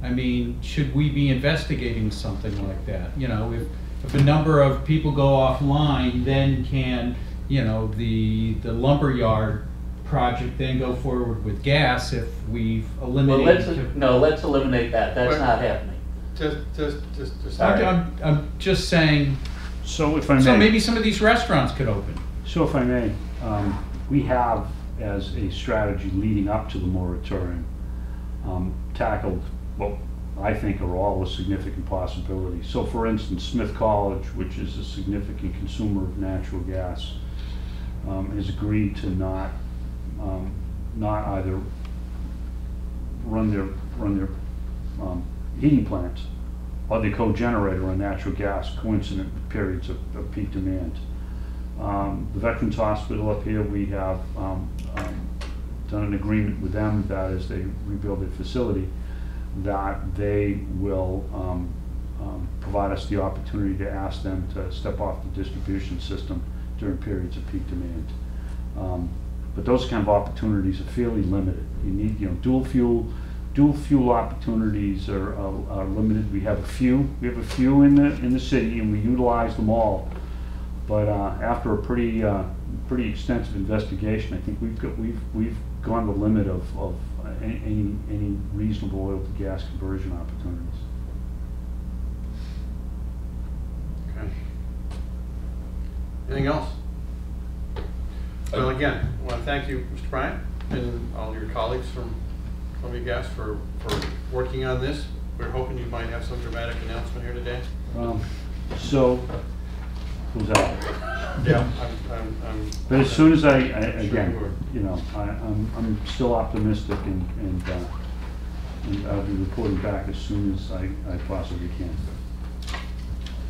I mean, should we be investigating something like that? You know, if. If a number of people go offline, then can, you know, the the lumberyard project then go forward with gas if we've eliminated? Well, let's, the, no, let's eliminate that. That's well, not happening. Just, just, just, just. I'm, I'm, I'm just saying. So if I may. So maybe some of these restaurants could open. So if I may, um, we have as a strategy leading up to the moratorium um, tackled well. I think are all a significant possibility. So for instance, Smith College, which is a significant consumer of natural gas, um, has agreed to not um, not either run their run their um, heating plants or their cogenerator on natural gas coincident with periods of, of peak demand. Um, the Veterans Hospital up here, we have um, um, done an agreement with them that as they rebuild their facility, that they will um, um, provide us the opportunity to ask them to step off the distribution system during periods of peak demand. Um, but those kind of opportunities are fairly limited. You need, you know, dual fuel, dual fuel opportunities are, are, are limited. We have a few, we have a few in the in the city, and we utilize them all. But uh, after a pretty uh, pretty extensive investigation, I think we've got, we've we've gone the limit of, of Any, any any reasonable oil to gas conversion opportunities. Okay. Anything else? Well, again, I want to thank you, Mister Bryant, and all your colleagues from Columbia Gas for for working on this. We're hoping you might have some dramatic announcement here today. Um, so. Who's out? Yeah, I'm, I'm, I'm, but as soon as I, I again, sure you, you know, I, I'm, I'm still optimistic, and and, uh, and I'll be reporting back as soon as I, I possibly can.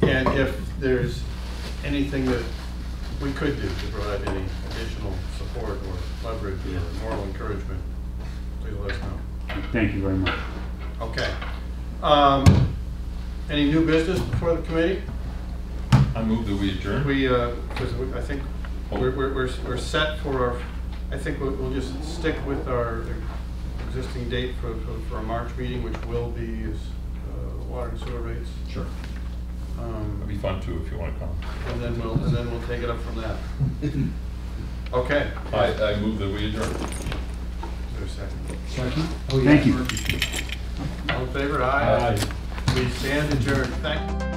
And if there's anything that we could do to provide any additional support or leverage or moral encouragement, please let us know. Thank you very much. Okay. Um, any new business before the committee? I move that we adjourn. We, uh, because I think we're, we're, we're, we're set for our, I think we'll, we'll just stick with our existing date for, for, for our March meeting, which will be is, uh, water and sewer rates. Sure. Um, That'd be fun too if you want to come. And then we'll, and then we'll take it up from that. Okay. I, I move that we adjourn. There's a second. Second? Oh, yeah. Thank you. All in favor? Aye. Aye. We stand adjourned. Thank you.